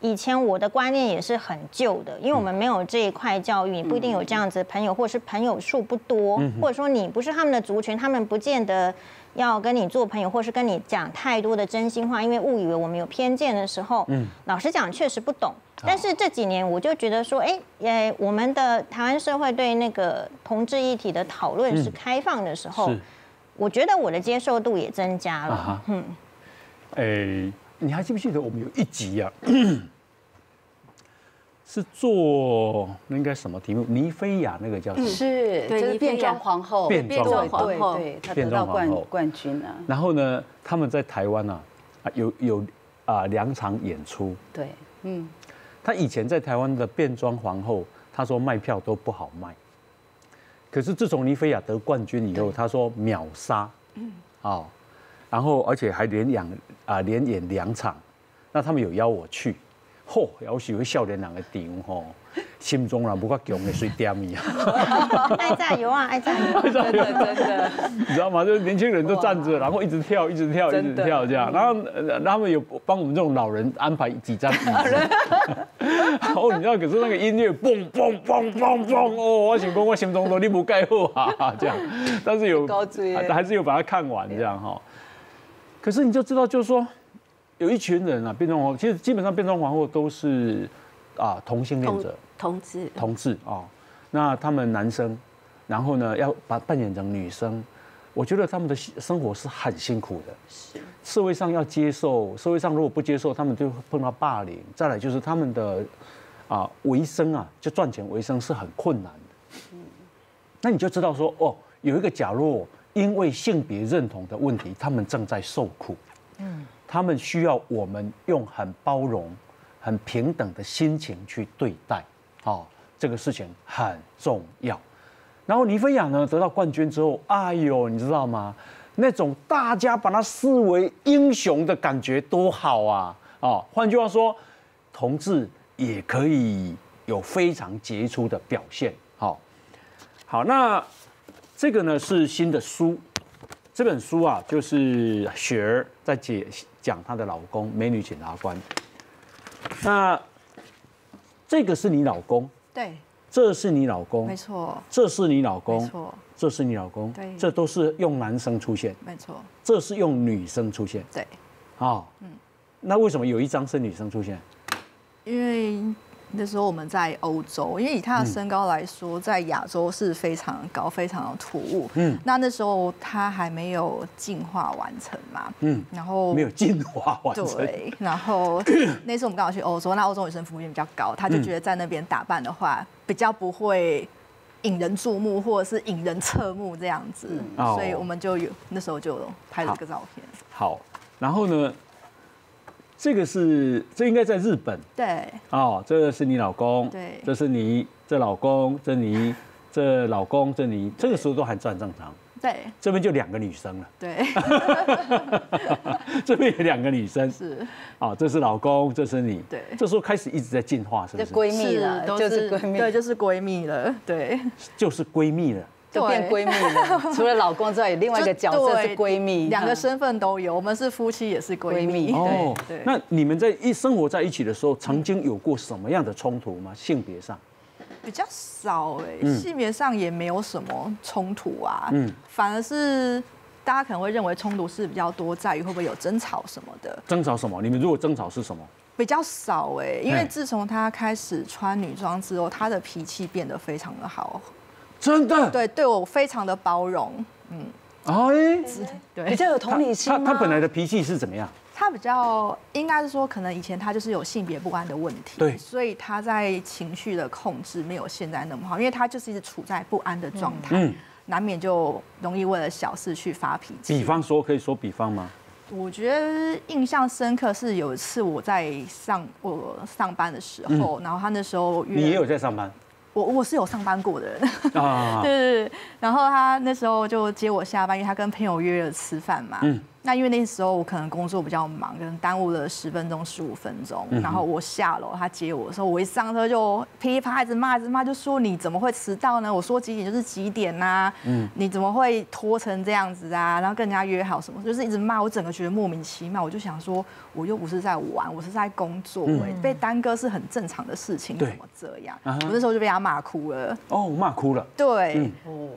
以前我的观念也是很旧的，因为我们没有这一块教育，你不一定有这样子的朋友，或者是朋友数不多，或者说你不是他们的族群，他们不见得要跟你做朋友，或是跟你讲太多的真心话，因为误以为我们有偏见的时候，老实讲确实不懂。但是这几年我就觉得说，哎，我们的台湾社会对那个同志议题的讨论是开放的时候，我觉得我的接受度也增加了。你还记不记得我们有一集呀？ 是做那应该什么题目？倪飞雅那个叫什么？是，就是变装皇后，变装皇后，对，她得到冠军啊。然后呢，他们在台湾啊，有2场演出。对，他以前在台湾的变装皇后，他说卖票都不好卖。可是自从倪飞雅得冠军以后，他说秒杀，哦，然后而且还连演2场，那他们有邀我去。 嚯，有时去少年人的场吼，心中人不够强的水点伊啊！爱加油啊，爱加油！真的真的，你知道吗？就是年轻人都站着，然后一直跳，一直跳，一直跳这样。然后他们有帮我们这种老人安排几张椅子。然后你知道，可是那个音乐嘣嘣嘣嘣嘣哦，我想讲我心中都你不盖好啊这样，但是有还是有把它看完这样哈。可是你就知道，就是说。 有一群人啊，变装皇后，其实基本上变装皇后都是啊同性恋者，同志啊、哦。那他们男生，然后呢要扮演成女生，我觉得他们的生活是很辛苦的。是，社会上要接受，社会上如果不接受，他们就碰到霸凌。再来就是他们的啊维生啊，就赚钱维生是很困难的。那你就知道说哦，有一个角落因为性别认同的问题，他们正在受苦。他们需要我们用很包容、很平等的心情去对待，哦，这个事情很重要。然后倪飞雅呢得到冠军之后，哎呦，你知道吗？那种大家把他视为英雄的感觉多好啊！哦，换句话说，同志也可以有非常杰出的表现。好，好，那这个呢是新的书。 这本书啊，就是雪儿在讲她的老公，美女检察官。那这个是你老公，对，这是你老公，没错，这是你老公，没错，这是你老公，对，这都是用男生出现，没错，这是用女生出现，对，啊，那为什么有一张是女生出现？因为那时候我们在欧洲，因为以她的身高来说，在亚洲是非常高、非常的突兀。那时候她还没有进化完成嘛。然后没有进化完成。对，然后那时候我们刚好去欧洲，那欧洲女生普遍比较高，她就觉得在那边打扮的话，比较不会引人注目或者是引人侧目这样子。所以我们就有那时候就拍了这个照片。好，然后呢？ 这应该在日本。对。哦，这个是你老公。对。这是你，这老公，这你，这老公，这你，这个时候都还算正常。对，这边就2个女生了。对，这边有2个女生。是，啊，这是老公，这是你。对，这时候开始一直在进化，是不是？闺蜜了，就是闺蜜，对，就是闺蜜了，对，就是闺蜜了。 就变闺蜜了，除了老公之外，有另外一个角色是闺蜜，两个身份都有。我们是夫妻，也是闺蜜。哦，对。那你们在生活在一起的时候，曾经有过什么样的冲突吗？性别上比较少哎，性别上也没有什么冲突啊。嗯，反而是大家可能会认为冲突是比较多，在于会不会有争吵什么的。争吵什么？你们如果争吵是什么？ 比较少哎，因为自从她开始穿女装之后，她的脾气变得非常的好。 真的对，对我非常的包容，嗯，哎，对，比较有同理心。他本来的脾气是怎么样？他比较应该是说，可能以前他就是有性别不安的问题，对，所以他在情绪的控制没有现在那么好，因为他就是一直处在不安的状态，嗯，难免就容易为了小事去发脾气。比方说，可以说比方吗？ 我觉得印象深刻是有一次我上班的时候，然后他那时候你也有在上班。 我是有上班过的人，对。然后他那时候就接我下班，因为他跟朋友约了吃饭嘛。嗯。那因为那时候我可能工作比较忙，可能耽误了10分钟、15分钟。然后我下楼，他接我的时候，我一上车就噼啪一直骂，就说你怎么会迟到呢？我说几点就是几点呐。嗯。你怎么会拖成这样子啊？然后跟人家约好什么，就是一直骂我，整个觉得莫名其妙。我就想说，我又不是在玩，我是在工作，被耽搁是很正常的事情，怎么这样？我那时候就被他 骂哭了哦，骂哭了。对，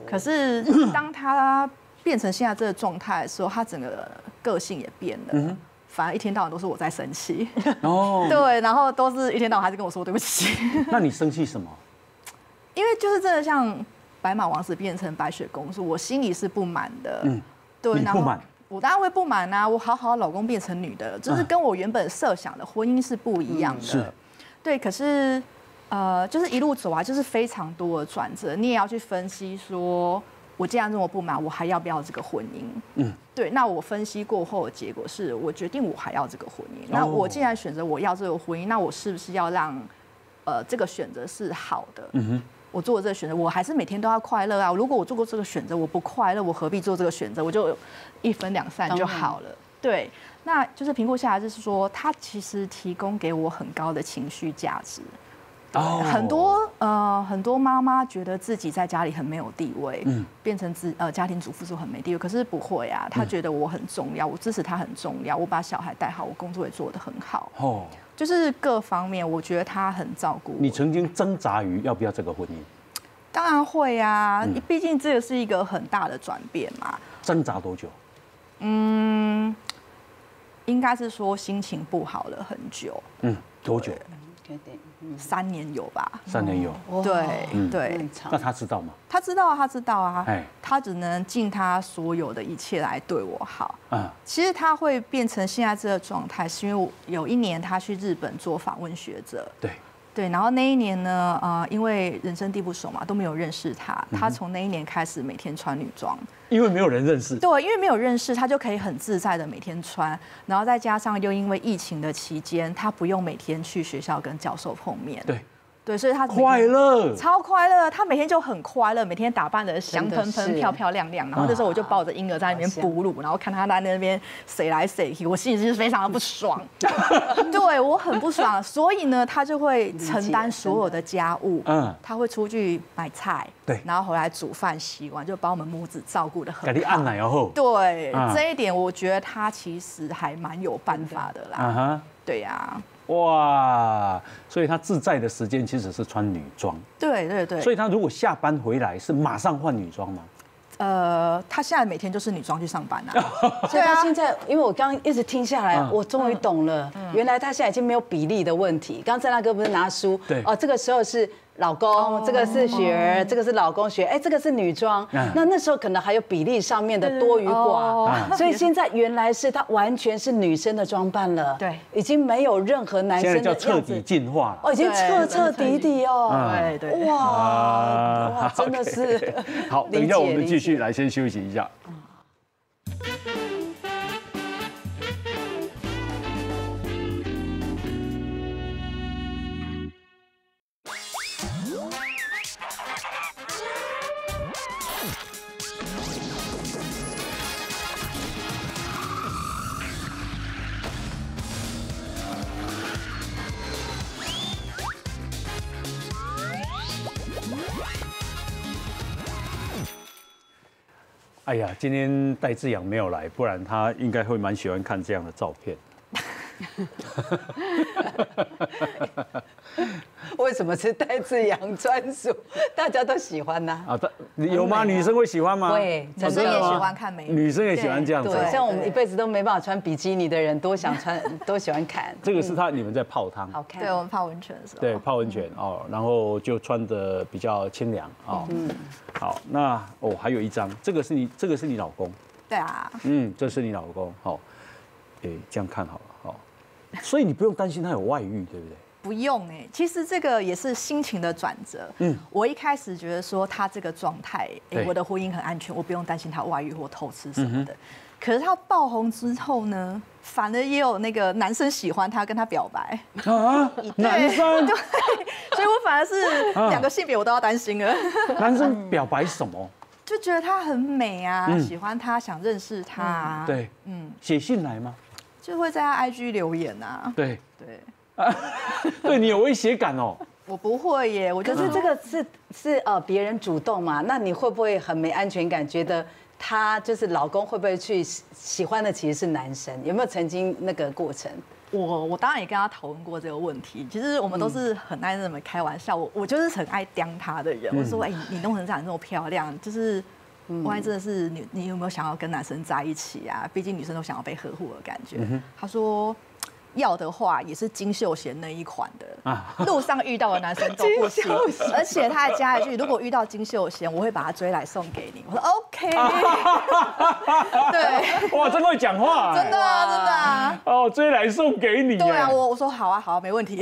可是当他变成现在这个状态的时候，他整个个性也变了，反而一天到晚都是我在生气。哦，对，然后都是一天到晚还是跟我说对不起。那你生气什么？因为就是真的像白马王子变成白雪公主，我心里是不满的。嗯，对，不满。 我当然会不满啊！我好好老公变成女的，就是跟我原本设想的婚姻是不一样的。对，可是。 就是一路走啊，就是非常多的转折，你也要去分析说，我既然这么不满，我还要不要这个婚姻？嗯，对。那我分析过后的结果是，我决定我还要这个婚姻。那我既然选择我要这个婚姻，那我是不是要让，这个选择是好的？嗯哼。我做这个选择，我还是每天都要快乐啊。如果我做过这个选择，我不快乐，我何必做这个选择？我就一分两散就好了。对。 那就是评估下来，就是说，它其实提供给我很高的情绪价值。 很多妈妈觉得自己在家里很没有地位，变成家庭主妇是很没地位。可是不会啊，她觉得我很重要，我支持她很重要，我把小孩带好，我工作也做得很好。哦，就是各方面，我觉得她很照顾我。你曾经挣扎于要不要这个婚姻？当然会啊，毕竟这个是一个很大的转变嘛。挣扎多久？嗯，应该是说心情不好了很久。嗯，多久？ 3年有吧？3年有，对对。那他知道吗？他知道，他知道啊。他只能尽他所有的一切来对我好。嗯，其实他会变成现在这个状态，是因为有一年他去日本做访问学者。对对，然后那一年呢，因为人生地不熟嘛，都没有认识他。他从那一年开始每天穿女装，因为没有人认识。对，因为没有认识，他就可以很自在的每天穿。然后再加上又因为疫情的期间，他不用每天去学校跟教授碰面。对对，所以他快乐，超快乐。他每天就很快乐，每天打扮得香喷喷、漂漂亮亮。然后那时候我就抱着婴儿在那边哺乳，然后看他在那边谁来谁去，我心里就是非常的不爽。对我很不爽，所以呢，他就会承担所有的家务，嗯，他会出去买菜，对，然后回来煮饭、洗碗，就把我们母子照顾得很好。给你按奶后。对，这一点我觉得他其实还蛮有办法的啦。对呀。 哇，所以他自在的时间其实是穿女装。对对对。所以他如果下班回来是马上换女装吗？他现在每天就是女装去上班啊。所以他现在，因为我刚刚一直听下来，我终于懂了，原来他现在已经没有比例的问题。刚郑大哥不是拿书？对。哦，这个时候是老公，这个是雪儿，这个是老公雪，哎，这个是女装。那时候可能还有比例上面的多与寡，所以现在原来是他完全是女生的装扮了。对，已经没有任何男生的样子。现在叫彻底进化了。哦，已经彻底哦。对对。哇，真的是。好，等一下我们继续来先休息一下。哎呀，今天戴志扬没有来，不然他应该会蛮喜欢看这样的照片。为什么是戴志扬专属？大家都喜欢呐。啊，有吗？女生会喜欢吗？会，女生也喜欢看美女。女生也喜欢这样子。像我们一辈子都没办法穿比基尼的人，多想穿，多喜欢看。这个是你们在泡汤。好看。对，我们泡温泉的时候。对，泡温泉哦，然后就穿得比较清凉哦。嗯。好，那哦，还有一张，这个是你老公。对啊。嗯，这是你老公。好，诶，这样看好了。哦，所以你不用担心他有外遇，对不对？ 不用哎，其实这个也是心情的转折。嗯，我一开始觉得说他这个状态，我的婚姻很安全，我不用担心他外遇或偷吃什么的。可是他爆红之后呢，反而也有那个男生喜欢他，跟他表白。啊，男生对，所以我反而是两个性别我都要担心了。男生表白什么？就觉得他很美啊，喜欢他，想认识他。对，嗯，写信来吗？就会在他 IG 留言啊。对对。 对你有威胁感哦？我不会耶，我觉得这个是别人主动嘛，那你会不会很没安全感？觉得他就是老公会不会去喜欢的其实是男生？有没有曾经那个过程？我当然也跟他讨论过这个问题。其实我们都是很爱那么开玩笑，我就是很爱刁他的人。我说哎、你弄成这样那么漂亮，就是。 万一真的是你有没有想要跟男生在一起啊？毕竟女生都想要被呵护的感觉。他说要的话也是金秀贤那一款的，路上遇到的男生都不行。而且他还加一句：如果遇到金秀贤，我会把他追来送给你。我说 OK。对，哇，真会讲话，真的啊，真的啊。哦，追来送给你。对啊，我说好啊，好啊，没问题。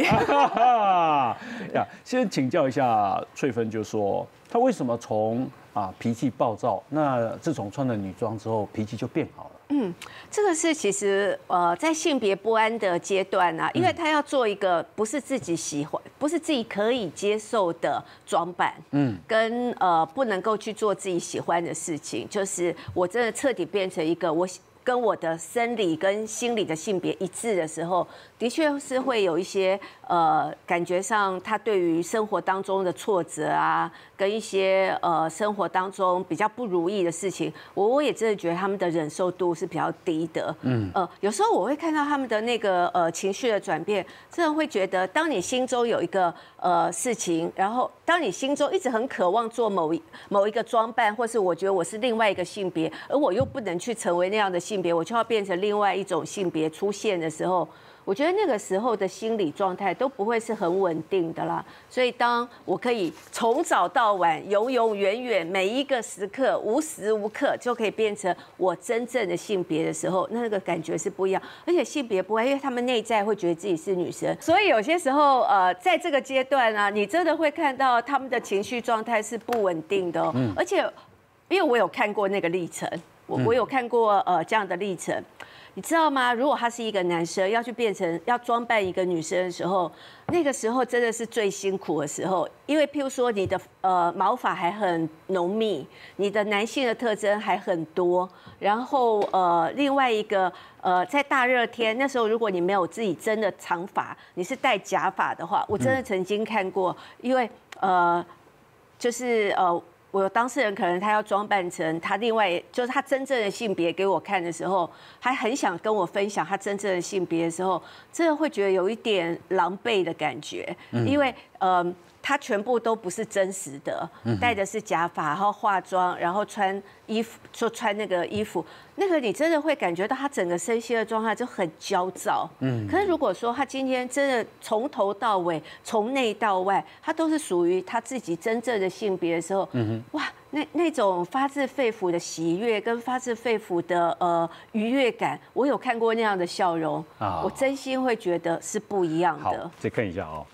呀，先请教一下翠芬，就说他为什么从。 啊，脾气暴躁。那自从穿了女装之后，脾气就变好了。嗯，这个是其实在性别不安的阶段啊，因为他要做一个不是自己喜欢、不是自己可以接受的装扮，嗯，跟不能够去做自己喜欢的事情。就是我真的彻底变成一个我跟我的生理跟心理的性别一致的时候，的确是会有一些感觉上他对于生活当中的挫折啊。 跟一些生活当中比较不如意的事情，我也真的觉得他们的忍受度是比较低的。嗯，有时候我会看到他们的那个情绪的转变，真的会觉得，当你心中有一个事情，然后当你心中一直很渴望做某一个装扮，或是我觉得我是另外一个性别，而我又不能去成为那样的性别，我就要变成另外一种性别出现的时候。 我觉得那个时候的心理状态都不会是很稳定的啦，所以当我可以从早到晚、永永远远每一个时刻、无时无刻就可以变成我真正的性别的时候，那个感觉是不一样。而且性别不会，因为他们内在会觉得自己是女生，所以有些时候在这个阶段啊，你真的会看到他们的情绪状态是不稳定的。嗯，而且因为我有看过那个历程，我有看过这样的历程。 你知道吗？如果他是一个男生，要去变成要装扮一个女生的时候，那个时候真的是最辛苦的时候，因为譬如说你的毛发还很浓密，你的男性的特征还很多，然后另外一个在大热天那时候，如果你没有自己真的长发，你是戴假发的话，我真的曾经看过，因为就是我当事人可能他要装扮成他另外就是他真正的性别给我看的时候，还很想跟我分享他真正的性别的时候，真的会觉得有一点狼狈的感觉，因为他全部都不是真实的，戴的是假发，然后化妆，然后穿衣服就穿那个衣服，那个你真的会感觉到他整个身心的状态就很焦躁。嗯，可是如果说他今天真的从头到尾，从内到外，他都是属于他自己真正的性别的时候，嗯哼，哇。 那种发自肺腑的喜悦跟发自肺腑的愉悦感，我有看过那样的笑容，我真心会觉得是不一样的。好，再看一下哦，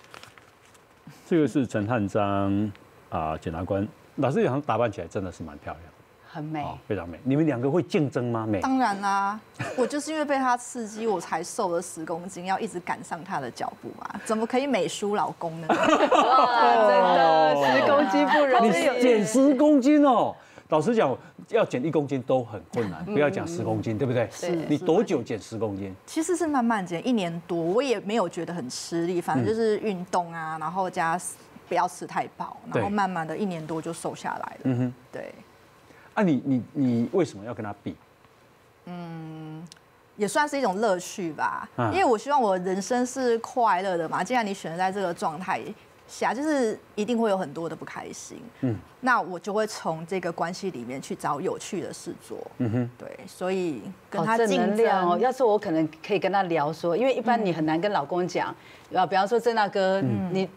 这个是陈汉章啊，检察官，老师好像打扮起来真的是蛮漂亮，很美，非常美。你们两个会竞争吗？美？当然啦、啊，我就是因为被他刺激，我才瘦了10公斤，要一直赶上他的脚步啊，怎么可以美输老公呢？真的。 10公斤不容易，你减10公斤哦。老实讲，要减1公斤都很困难，不要讲10公斤，对不对？是。你多久减10公斤？其实是慢慢减，1年多，我也没有觉得很吃力，反正就是运动啊，然后加不要吃太饱，然后慢慢的1年多就瘦下来了。嗯哼，对。啊你为什么要跟他比？嗯，也算是一种乐趣吧，因为我希望我人生是快乐的嘛。既然你选择在这个状态下，就是一定会有很多的不开心，嗯，那我就会从这个关系里面去找有趣的事做，嗯哼，对，所以跟他竞争哦。要是我可能可以跟他聊说，因为一般你很难跟老公讲。 啊，比方说郑大哥，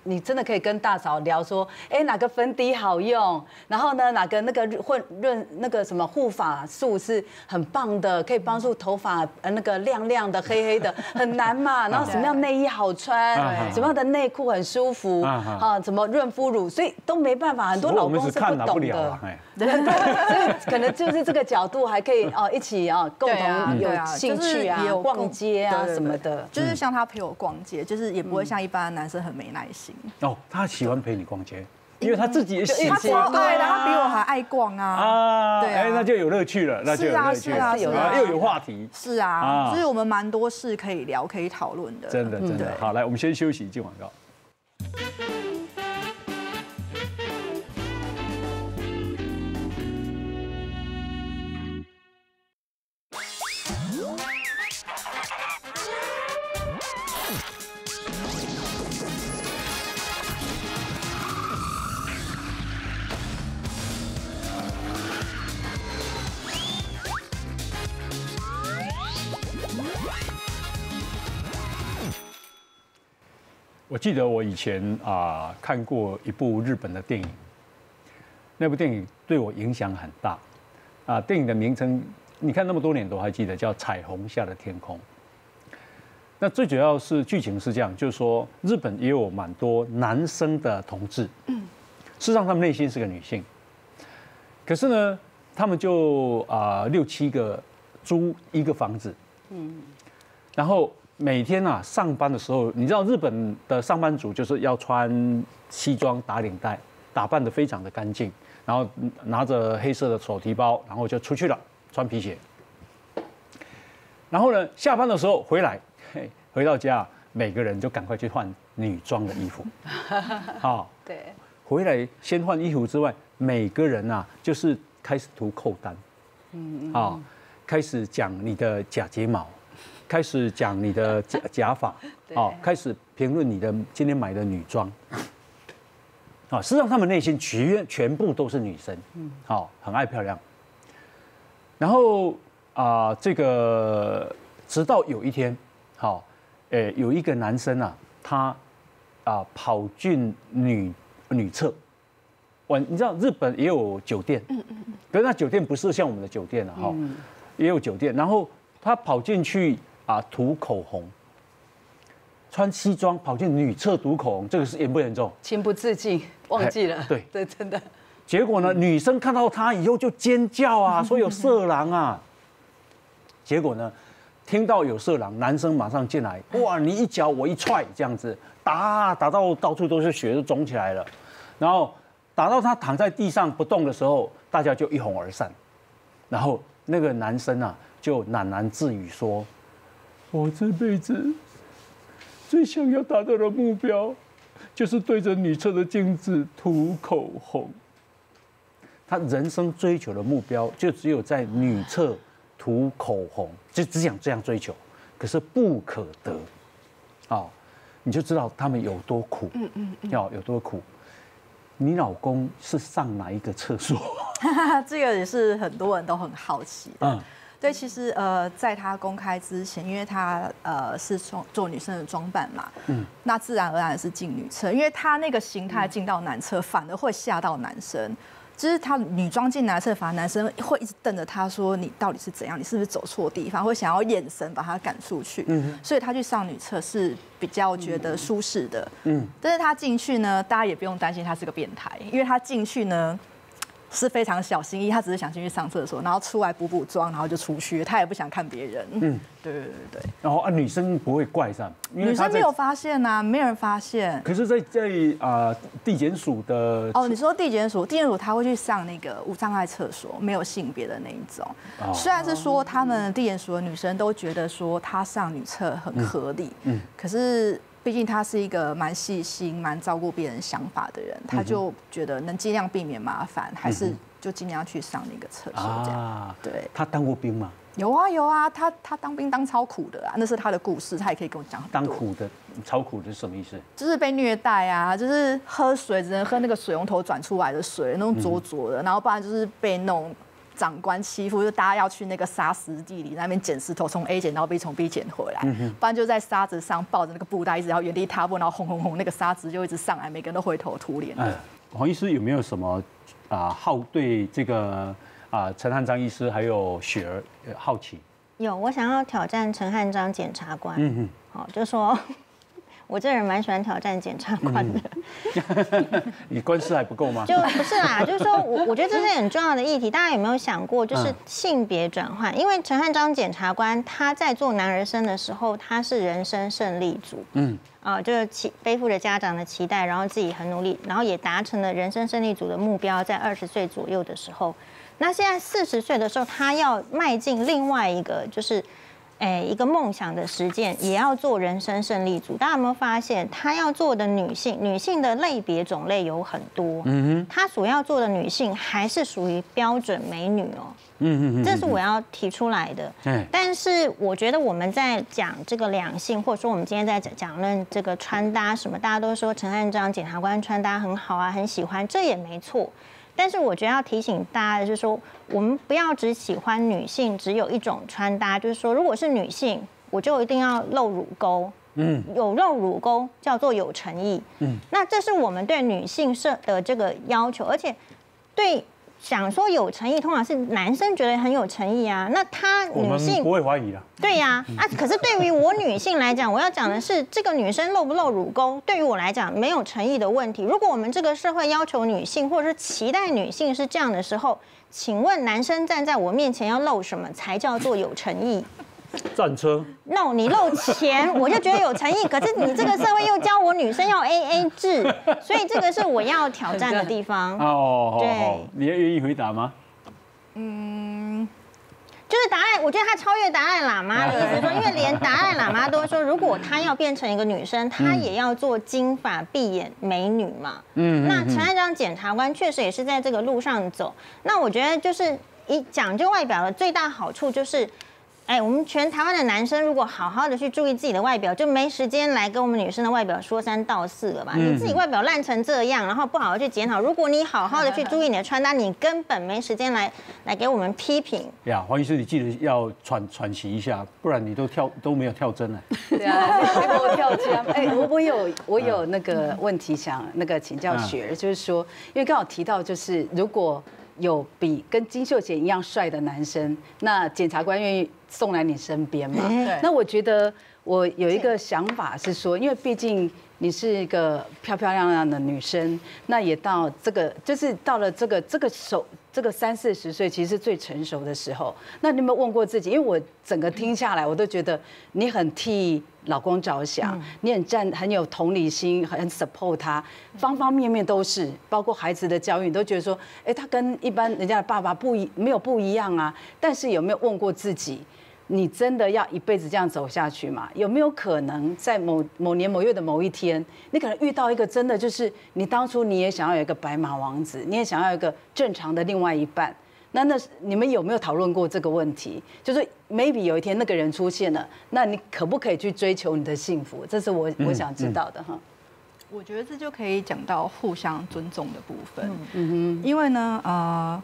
你真的可以跟大嫂聊说，哎，哪个粉底好用？然后呢，哪个那个混润那个什么护发素是很棒的，可以帮助头发那个亮亮的、黑黑的，很难嘛。然后什么样内衣好穿，什么样的内裤很舒服啊？怎么润肤乳？所以都没办法，很多老公是不懂的。对，所以可能就是这个角度还可以哦，一起啊，共同有兴趣啊，逛街啊什么的。就是像他陪我逛街，就是也。 不会像一般的男生很没耐心哦，他喜欢陪你逛街，因为他自己也喜欢，他比我还爱逛啊，对，哎，那就有乐趣了，那就有乐趣了，又有话题，是啊，所以我们蛮多事可以聊，可以讨论的，真的真的。好，来，我们先休息，进广告。 我记得我以前啊看过一部日本的电影，那部电影对我影响很大。啊，电影的名称你看那么多年都还记得，叫《彩虹下的天空》。那最主要是剧情是这样，就是说日本也有蛮多男生的同志，事实上他们内心是个女性，可是呢，他们就6、7个租一个房子，然后。 每天啊，上班的时候，你知道日本的上班族就是要穿西装、打领带，打扮得非常的干净，然后拿着黑色的手提包，然后就出去了，穿皮鞋。然后呢，下班的时候回来，回到家，每个人就赶快去换女装的衣服。好，对，回来先换衣服之外，每个人啊，就是开始涂扣单，好，开始讲你的假睫毛。 开始讲你的假发，哦，开始评论你的今天买的女装，啊，事实上他们内心全部都是女生，好，很爱漂亮。然后啊，这个直到有一天，好，有一个男生啊，他啊跑进女厕，你知道日本也有酒店，可是那酒店不是像我们的酒店啊，哈，也有酒店，然后他跑进去。 啊，涂口红，穿西装跑进女厕涂口红，这个是严不严重？情不自禁，忘记了。对对，真的。结果呢，女生看到他以后就尖叫啊，说有色狼啊。结果呢，听到有色狼，男生马上进来，哇，你一脚我一踹，这样子打到到处都是血，就肿起来了。然后打到他躺在地上不动的时候，大家就一哄而散。然后那个男生啊，就喃喃自语说。 我这辈子最想要达到的目标，就是对着女厕的镜子涂口红。他人生追求的目标，就只有在女厕涂口红，就只想这样追求，可是不可得。哦，你就知道他们有多苦，有多苦。你老公是上哪一个厕所？这个也是很多人都很好奇的。嗯 对，其实在她公开之前，因为她是做女生的装扮嘛，那自然而然是进女厕，因为她那个形态进到男厕，反而会吓到男生。就是她女装进男厕，反而男生会一直瞪着她说：“你到底是怎样？你是不是走错地方？”会想要眼神把她赶出去。所以她去上女厕是比较觉得舒适的。但是她进去呢，大家也不用担心她是个变态，因为她进去呢。 是非常小心翼翼，他只是想进去上厕所，然后出来补补妆，然后就出去，他也不想看别人。对对对对。然后啊，女生不会怪上，女生没有发现啊，没有人发现。可是在地检署的哦，你说地检署他会去上那个无障碍厕所，没有性别的那一种。哦、虽然是说他们地检署的女生都觉得说她上女厕很合理，可是。 毕竟他是一个蛮细心、蛮照顾别人想法的人，他就觉得能尽量避免麻烦，还是就尽量去上那个厕所这样。啊、对，他当过兵吗？有啊有啊，他当兵当超苦的啊，那是他的故事，他也可以跟我讲很多。当苦的，超苦的是什么意思？就是被虐待啊，就是喝水只能喝那个水龙头转出来的水，那种浊浊的，然后不然就是被那种。 长官欺负，就大家要去那个沙石地里那边捡石头，从 A 捡到 B， 从 B 捡回来，不然就在沙子上抱着那个布袋，一直要原地踏步，然后轰轰轰，那个沙子就一直上来，每个人都灰头土脸。黄医师有没有什么好对这个陈汉章医师还有雪儿好奇？有，我想要挑战陈汉章检察官。嗯哼，好，就说。 我这人蛮喜欢挑战检察官的，你官司还不够吗？就不是啦，就是说我觉得这是很重要的议题。大家有没有想过，就是性别转换？因为陈汉章检察官他在做男儿身的时候，他是人生胜利组，嗯，就是背负着家长的期待，然后自己很努力，然后也达成了人生胜利组的目标，在20岁左右的时候。那现在40岁的时候，他要迈进另外一个就是。 一个梦想的实践也要做人生胜利组。大家有没有发现，她要做的女性的类别种类有很多。嗯哼，她所要做的女性还是属于标准美女哦。嗯嗯，这是我要提出来的。嗯，但是我觉得我们在讲这个两性，或者说我们今天在讲论这个穿搭什么，大家都说陈汉章检察官穿搭很好啊，很喜欢，这也没错。 但是我觉得要提醒大家的就是说，我们不要只喜欢女性只有一种穿搭，就是说，如果是女性，我就一定要露乳沟，嗯，有露乳沟叫做有诚意，嗯，那这是我们对女性的这个要求，而且对想说有诚意，通常是男生觉得很有诚意啊，那他女性不会怀疑啊，对呀，啊，可是对于我女性来讲，我要讲的是这个女生露不露乳沟，对于我来讲没有诚意的问题。如果我们这个社会要求女性或者是期待女性是这样的时候，请问男生站在我面前要露什么才叫做有诚意？ 战车 ？No， 你露钱我就觉得有诚意。可是你这个社会又教我女生要 AA 制，所以这个是我要挑战的地方。哦，对，你愿意回答吗？嗯，就是达赖，我觉得他超越达赖喇嘛的意思说，因为连达赖喇嘛都说，如果他要变成一个女生，他也要做金发碧眼美女嘛。嗯，那陈汉章检察官确实也是在这个路上走。那我觉得就是以讲究外表的最大好处就是。 哎，我们全台湾的男生如果好好的去注意自己的外表，就没时间来跟我们女生的外表说三道四了吧？你自己外表烂成这样，然后不好好去检讨。如果你好好的去注意你的穿搭，你根本没时间来给我们批评。呀，黄医师，你记得要喘息一下，不然你都没有跳针了。对啊，你给我跳针。哎，我有那个问题想那个请教雪儿，就是说，因为刚好提到就是如果。 有比跟金秀贤一样帅的男生，那检察官愿意送来你身边吗？那我觉得我有一个想法是说，因为毕竟你是一个漂漂亮亮的女生，那也到这个就是到了这个30、40岁，其实是最成熟的时候。那你有没有问过自己？因为我整个听下来，我都觉得你很替老公着想，你很有同理心，很 support 他，方方面面都是，包括孩子的教育，你都觉得说，哎，他跟一般人家的爸爸没有不一样啊。但是有没有问过自己？ 你真的要一辈子这样走下去吗？有没有可能在某年某月的某一天，你可能遇到一个真的就是你当初你也想要有一个白马王子，你也想要有一个正常的另外一半？那你们有没有讨论过这个问题？就是 maybe 有一天那个人出现了，那你可不可以去追求你的幸福？这是我想知道的哈。我觉得这就可以讲到互相尊重的部分。嗯哼，因为呢，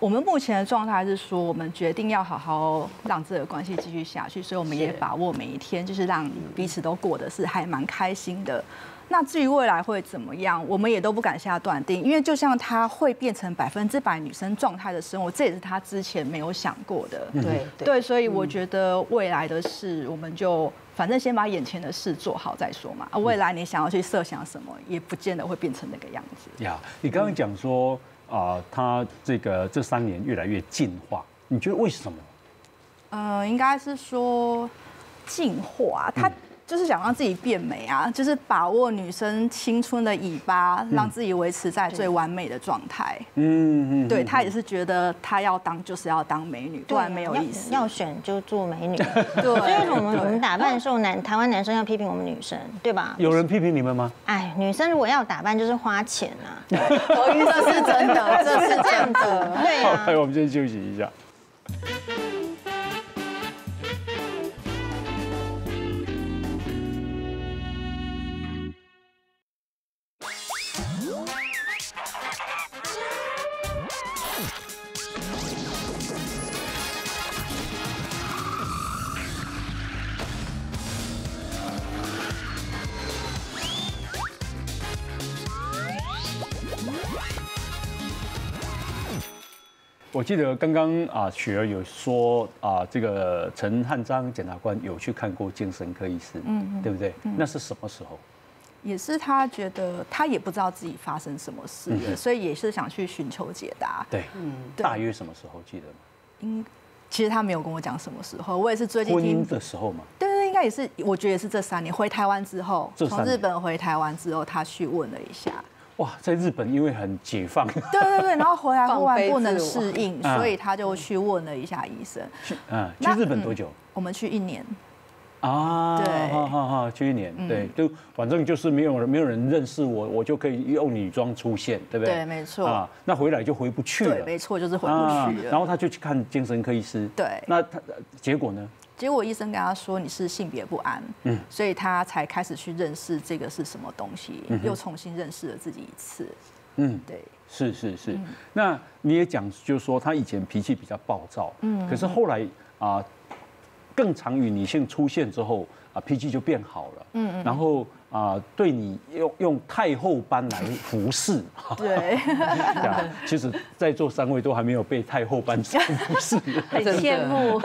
我们目前的状态是说，我们决定要好好让这个关系继续下去，所以我们也把握每一天，就是让彼此都过得是还蛮开心的。那至于未来会怎么样，我们也都不敢下断定，因为就像她会变成100%女生状态的生活，这也是她之前没有想过的。对，所以我觉得未来的事，我们就。 反正先把眼前的事做好再说嘛。未来你想要去设想什么，也不见得会变成那个样子。呀，你刚刚讲说他这3年越来越进化，你觉得为什么？应该是说进化，他就是想让自己变美啊，就是把握女生青春的尾巴，让自己维持在最完美的状态。嗯嗯，对，她也是觉得她要当就是要当美女，不然没有意思。要选就做美女。对，所以我们打扮的时候，台湾男生要批评我们女生，对吧？有人批评你们吗？哎，女生如果要打扮就是花钱啊，这是真的，这是真的。对呀。好，我们先休息一下。 我记得刚刚啊，雪儿有说啊，这个陈汉章检察官有去看过精神科医师，对不对？那是什么时候？也是他觉得他也不知道自己发生什么事，所以也是想去寻求解答。对，大约什么时候记得吗？其实他没有跟我讲什么时候，我也是最近婚姻的时候嘛。对对，应该也是，我觉得也是这3年回台湾之后，从日本回台湾之后，他去问了一下。 哇，在日本因为很解放，对对对，然后回来忽然不能适应，所以他就去问了一下医生。去日本多久？我们去1年。啊，对，去1年，对，就反正就是没有人认识我，我就可以用女装出现，对不对？对，没错。啊，那回来就回不去了。对，没错，就是回不去了。然后他就去看精神科医师。对。那他结果呢？ 结果医生跟他说你是性别不安，所以他才开始去认识这个是什么东西，又重新认识了自己一次。嗯，对，是是是。那你也讲，就是说他以前脾气比较暴躁，可是后来啊，更常与女性出现之后啊，脾气就变好了。然后啊，对你用太后般来服侍。对，其实在座3位都还没有被太后般服侍，很羡慕。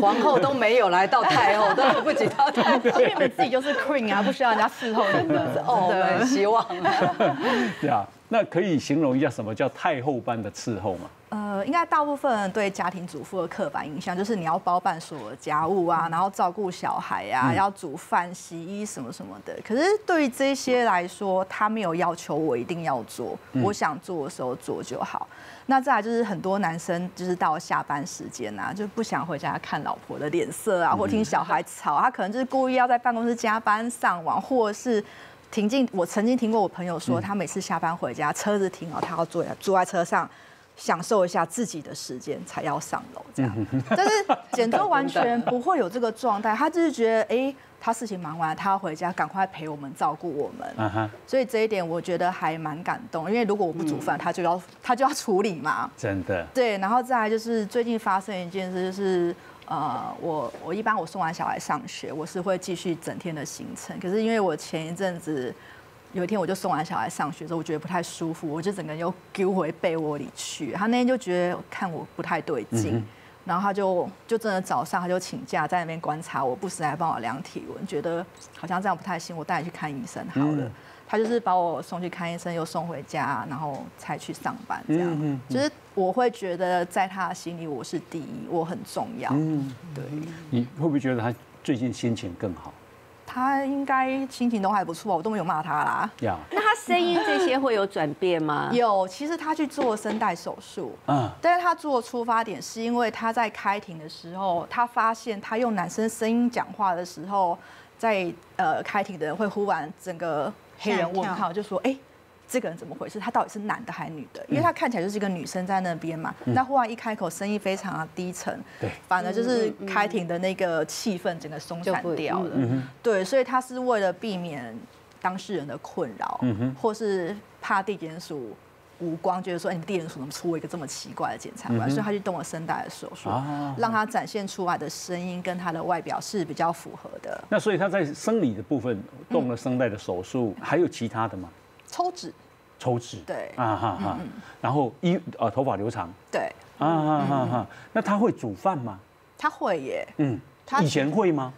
皇后都没有来到太后，都对不起她太后，因为你们自己就是 queen 啊，不需要人家侍候你们。哦，我们希望。对啊，那可以形容一下什么叫太后般的伺候吗？应该大部分人对家庭主妇的刻板印象就是你要包办所有的家务啊，然后照顾小孩啊，要煮饭、洗衣什么什么的。可是对于这些来说，他没有要求我一定要做，我想做的时候做就好。那再来就是很多男生就是到下班时间啊，就不想回家看老婆的脸色啊，或听小孩吵，他可能就是故意要在办公室加班、上网，或是。 我曾经听过我朋友说，他每次下班回家，车子停好，他要坐在车上，享受一下自己的时间，才要上楼这样。但是简州完全不会有这个状态，他就是觉得，哎，他事情忙完了，他要回家，赶快陪我们照顾我们。所以这一点我觉得还蛮感动，因为如果我不煮饭，他就要处理嘛。真的。对，然后再来就是最近发生一件事，就是。 我一般我送完小孩上学，我是会继续整天的行程。可是因为我前一阵子有一天我就送完小孩上学之后，我觉得不太舒服，我就整个人又丢回被窝里去。他那天就觉得看我不太对劲，然后他就真的早上他就请假在那边观察我，不时还帮我量体温，觉得好像这样不太行，我带你去看医生好了。他就是把我送去看医生，又送回家，然后才去上班这样。就是我会觉得，在他的心里我是第一，我很重要。对。你会不会觉得他最近心情更好？他应该心情都还不错，我都没有骂他啦。那他声音这些会有转变吗？有，其实他去做声带手术，但是他做的出发点是因为他在开庭的时候，他发现他用男生声音讲话的时候，在开庭的人会忽然整个。 黑人问号就说：“哎，这个人怎么回事？他到底是男的还是女的？因为他看起来就是一个女生在那边嘛。那忽然一开口，声音非常的低沉，反而就是开庭的那个气氛整个松散掉了。对，所以他是为了避免当事人的困扰，或是怕地检署无光，觉得说你们地检署怎么出一个这么奇怪的检察官？所以他去动了声带的手术，让他展现出来的声音跟他的外表是比较符合的。那所以他在生理的部分动了声带的手术，还有其他的吗？抽脂，抽脂，对，然后头发留长，对，那他会煮饭吗？他会耶，他以前会吗？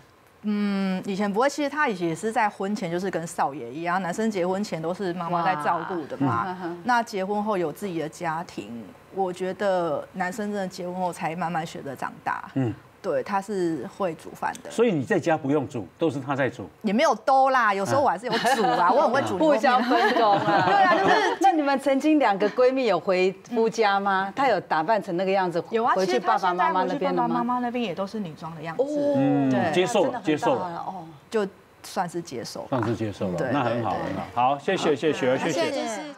以前不会。其实他以前也是在婚前就是跟少爷一样，男生结婚前都是妈妈在照顾的嘛。那结婚后有自己的家庭，我觉得男生真的结婚后才慢慢学着长大。对，他是会煮饭的。所以你在家不用煮，都是他在煮。也没有都啦，有时候我还是有煮啊，我很会煮。互相分工啊。对啊，就是那你们曾经2个闺蜜有回夫家吗？她有打扮成那个样子？有啊，回去爸爸妈妈那边了吗？妈妈那边也都是女装的样子。哦，对，接受了，接受了。哦，就算是接受，算是接受了。那很好，很好。好，谢谢，谢谢，谢谢。